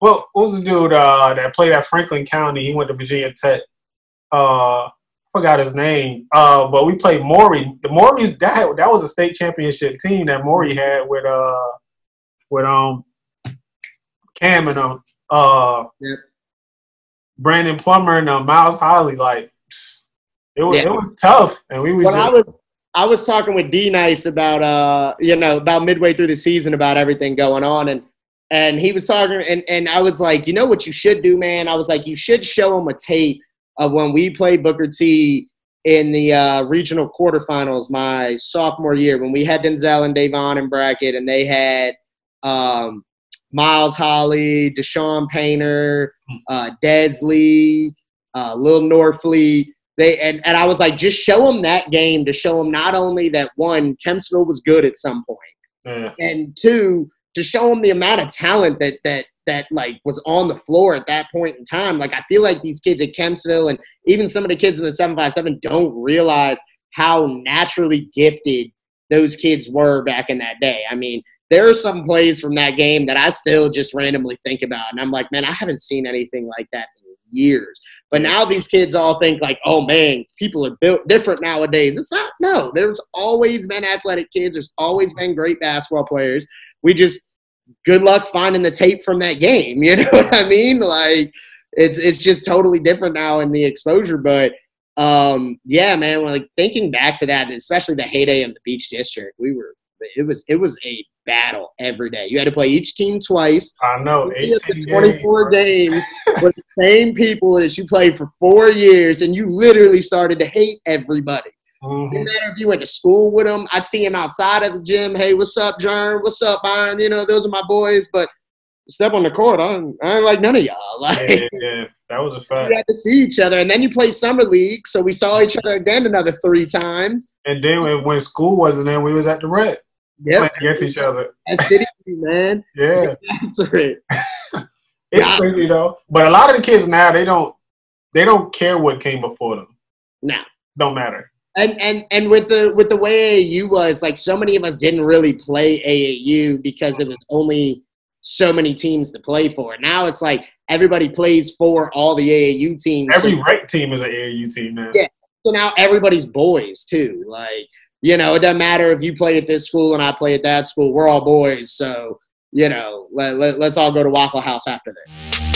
What was the dude that played at Franklin County? He went to Virginia Tech. Forgot his name, but we played Maury. The Maury's that was a state championship team that Maury had with Cam and Brandon Plummer and Miles Holly. Like it was tough, and we was. Well, I was talking with D. Nice about about midway through the season about everything going on, and he was talking, and I was like, you know what you should do, man. I was like, you should show him a tape of when we played Booker T in the regional quarterfinals my sophomore year, when we had Denzel and Davon in bracket, and they had Miles Holly, Deshaun Painter, Desley, Lil Norfleet. And I was like, just show them that game to show them not only that, one, Kempsville was good at some point, and two, to show them the amount of talent that like was on the floor at that point in time. Like I feel like these kids at Kempsville and even some of the kids in the 757 don't realize how naturally gifted those kids were back in that day. I mean, there are some plays from that game that I still just randomly think about. And I'm like, man, I haven't seen anything like that in years. But now these kids all think like, oh man, people are built different nowadays. It's not, no, there's always been athletic kids. There's always been great basketball players. We just, good luck finding the tape from that game. You know what I mean? Like it's just totally different now in the exposure. But yeah, man, like thinking back to that, and especially the heyday in the Beach District, it was a battle every day. You had to play each team twice. I know. 24 games with the same people that you played for 4 years, and you literally started to hate everybody. No matter if you went to school with him, I'd see him outside of the gym. Hey, what's up, Jern? What's up, Byron? You know, those are my boys. But step on the court, I ain't like none of y'all. Like, yeah, that was a fact. You had to see each other. And then you play summer league, so we saw each other again another 3 times. And then when school wasn't in, we was at the rec. Yeah, against each other. That's city, man. Yeah. After it. It's crazy, though. But a lot of the kids now, they don't care what came before them. No. Don't matter. And with the way AAU was, like so many of us didn't really play AAU because it was only so many teams to play for. Now it's like everybody plays for all the AAU teams. Every rec team is an AAU team now. Yeah. So now everybody's boys too. Like, you know, it doesn't matter if you play at this school and I play at that school. We're all boys. So, you know, let's all go to Waffle House after this.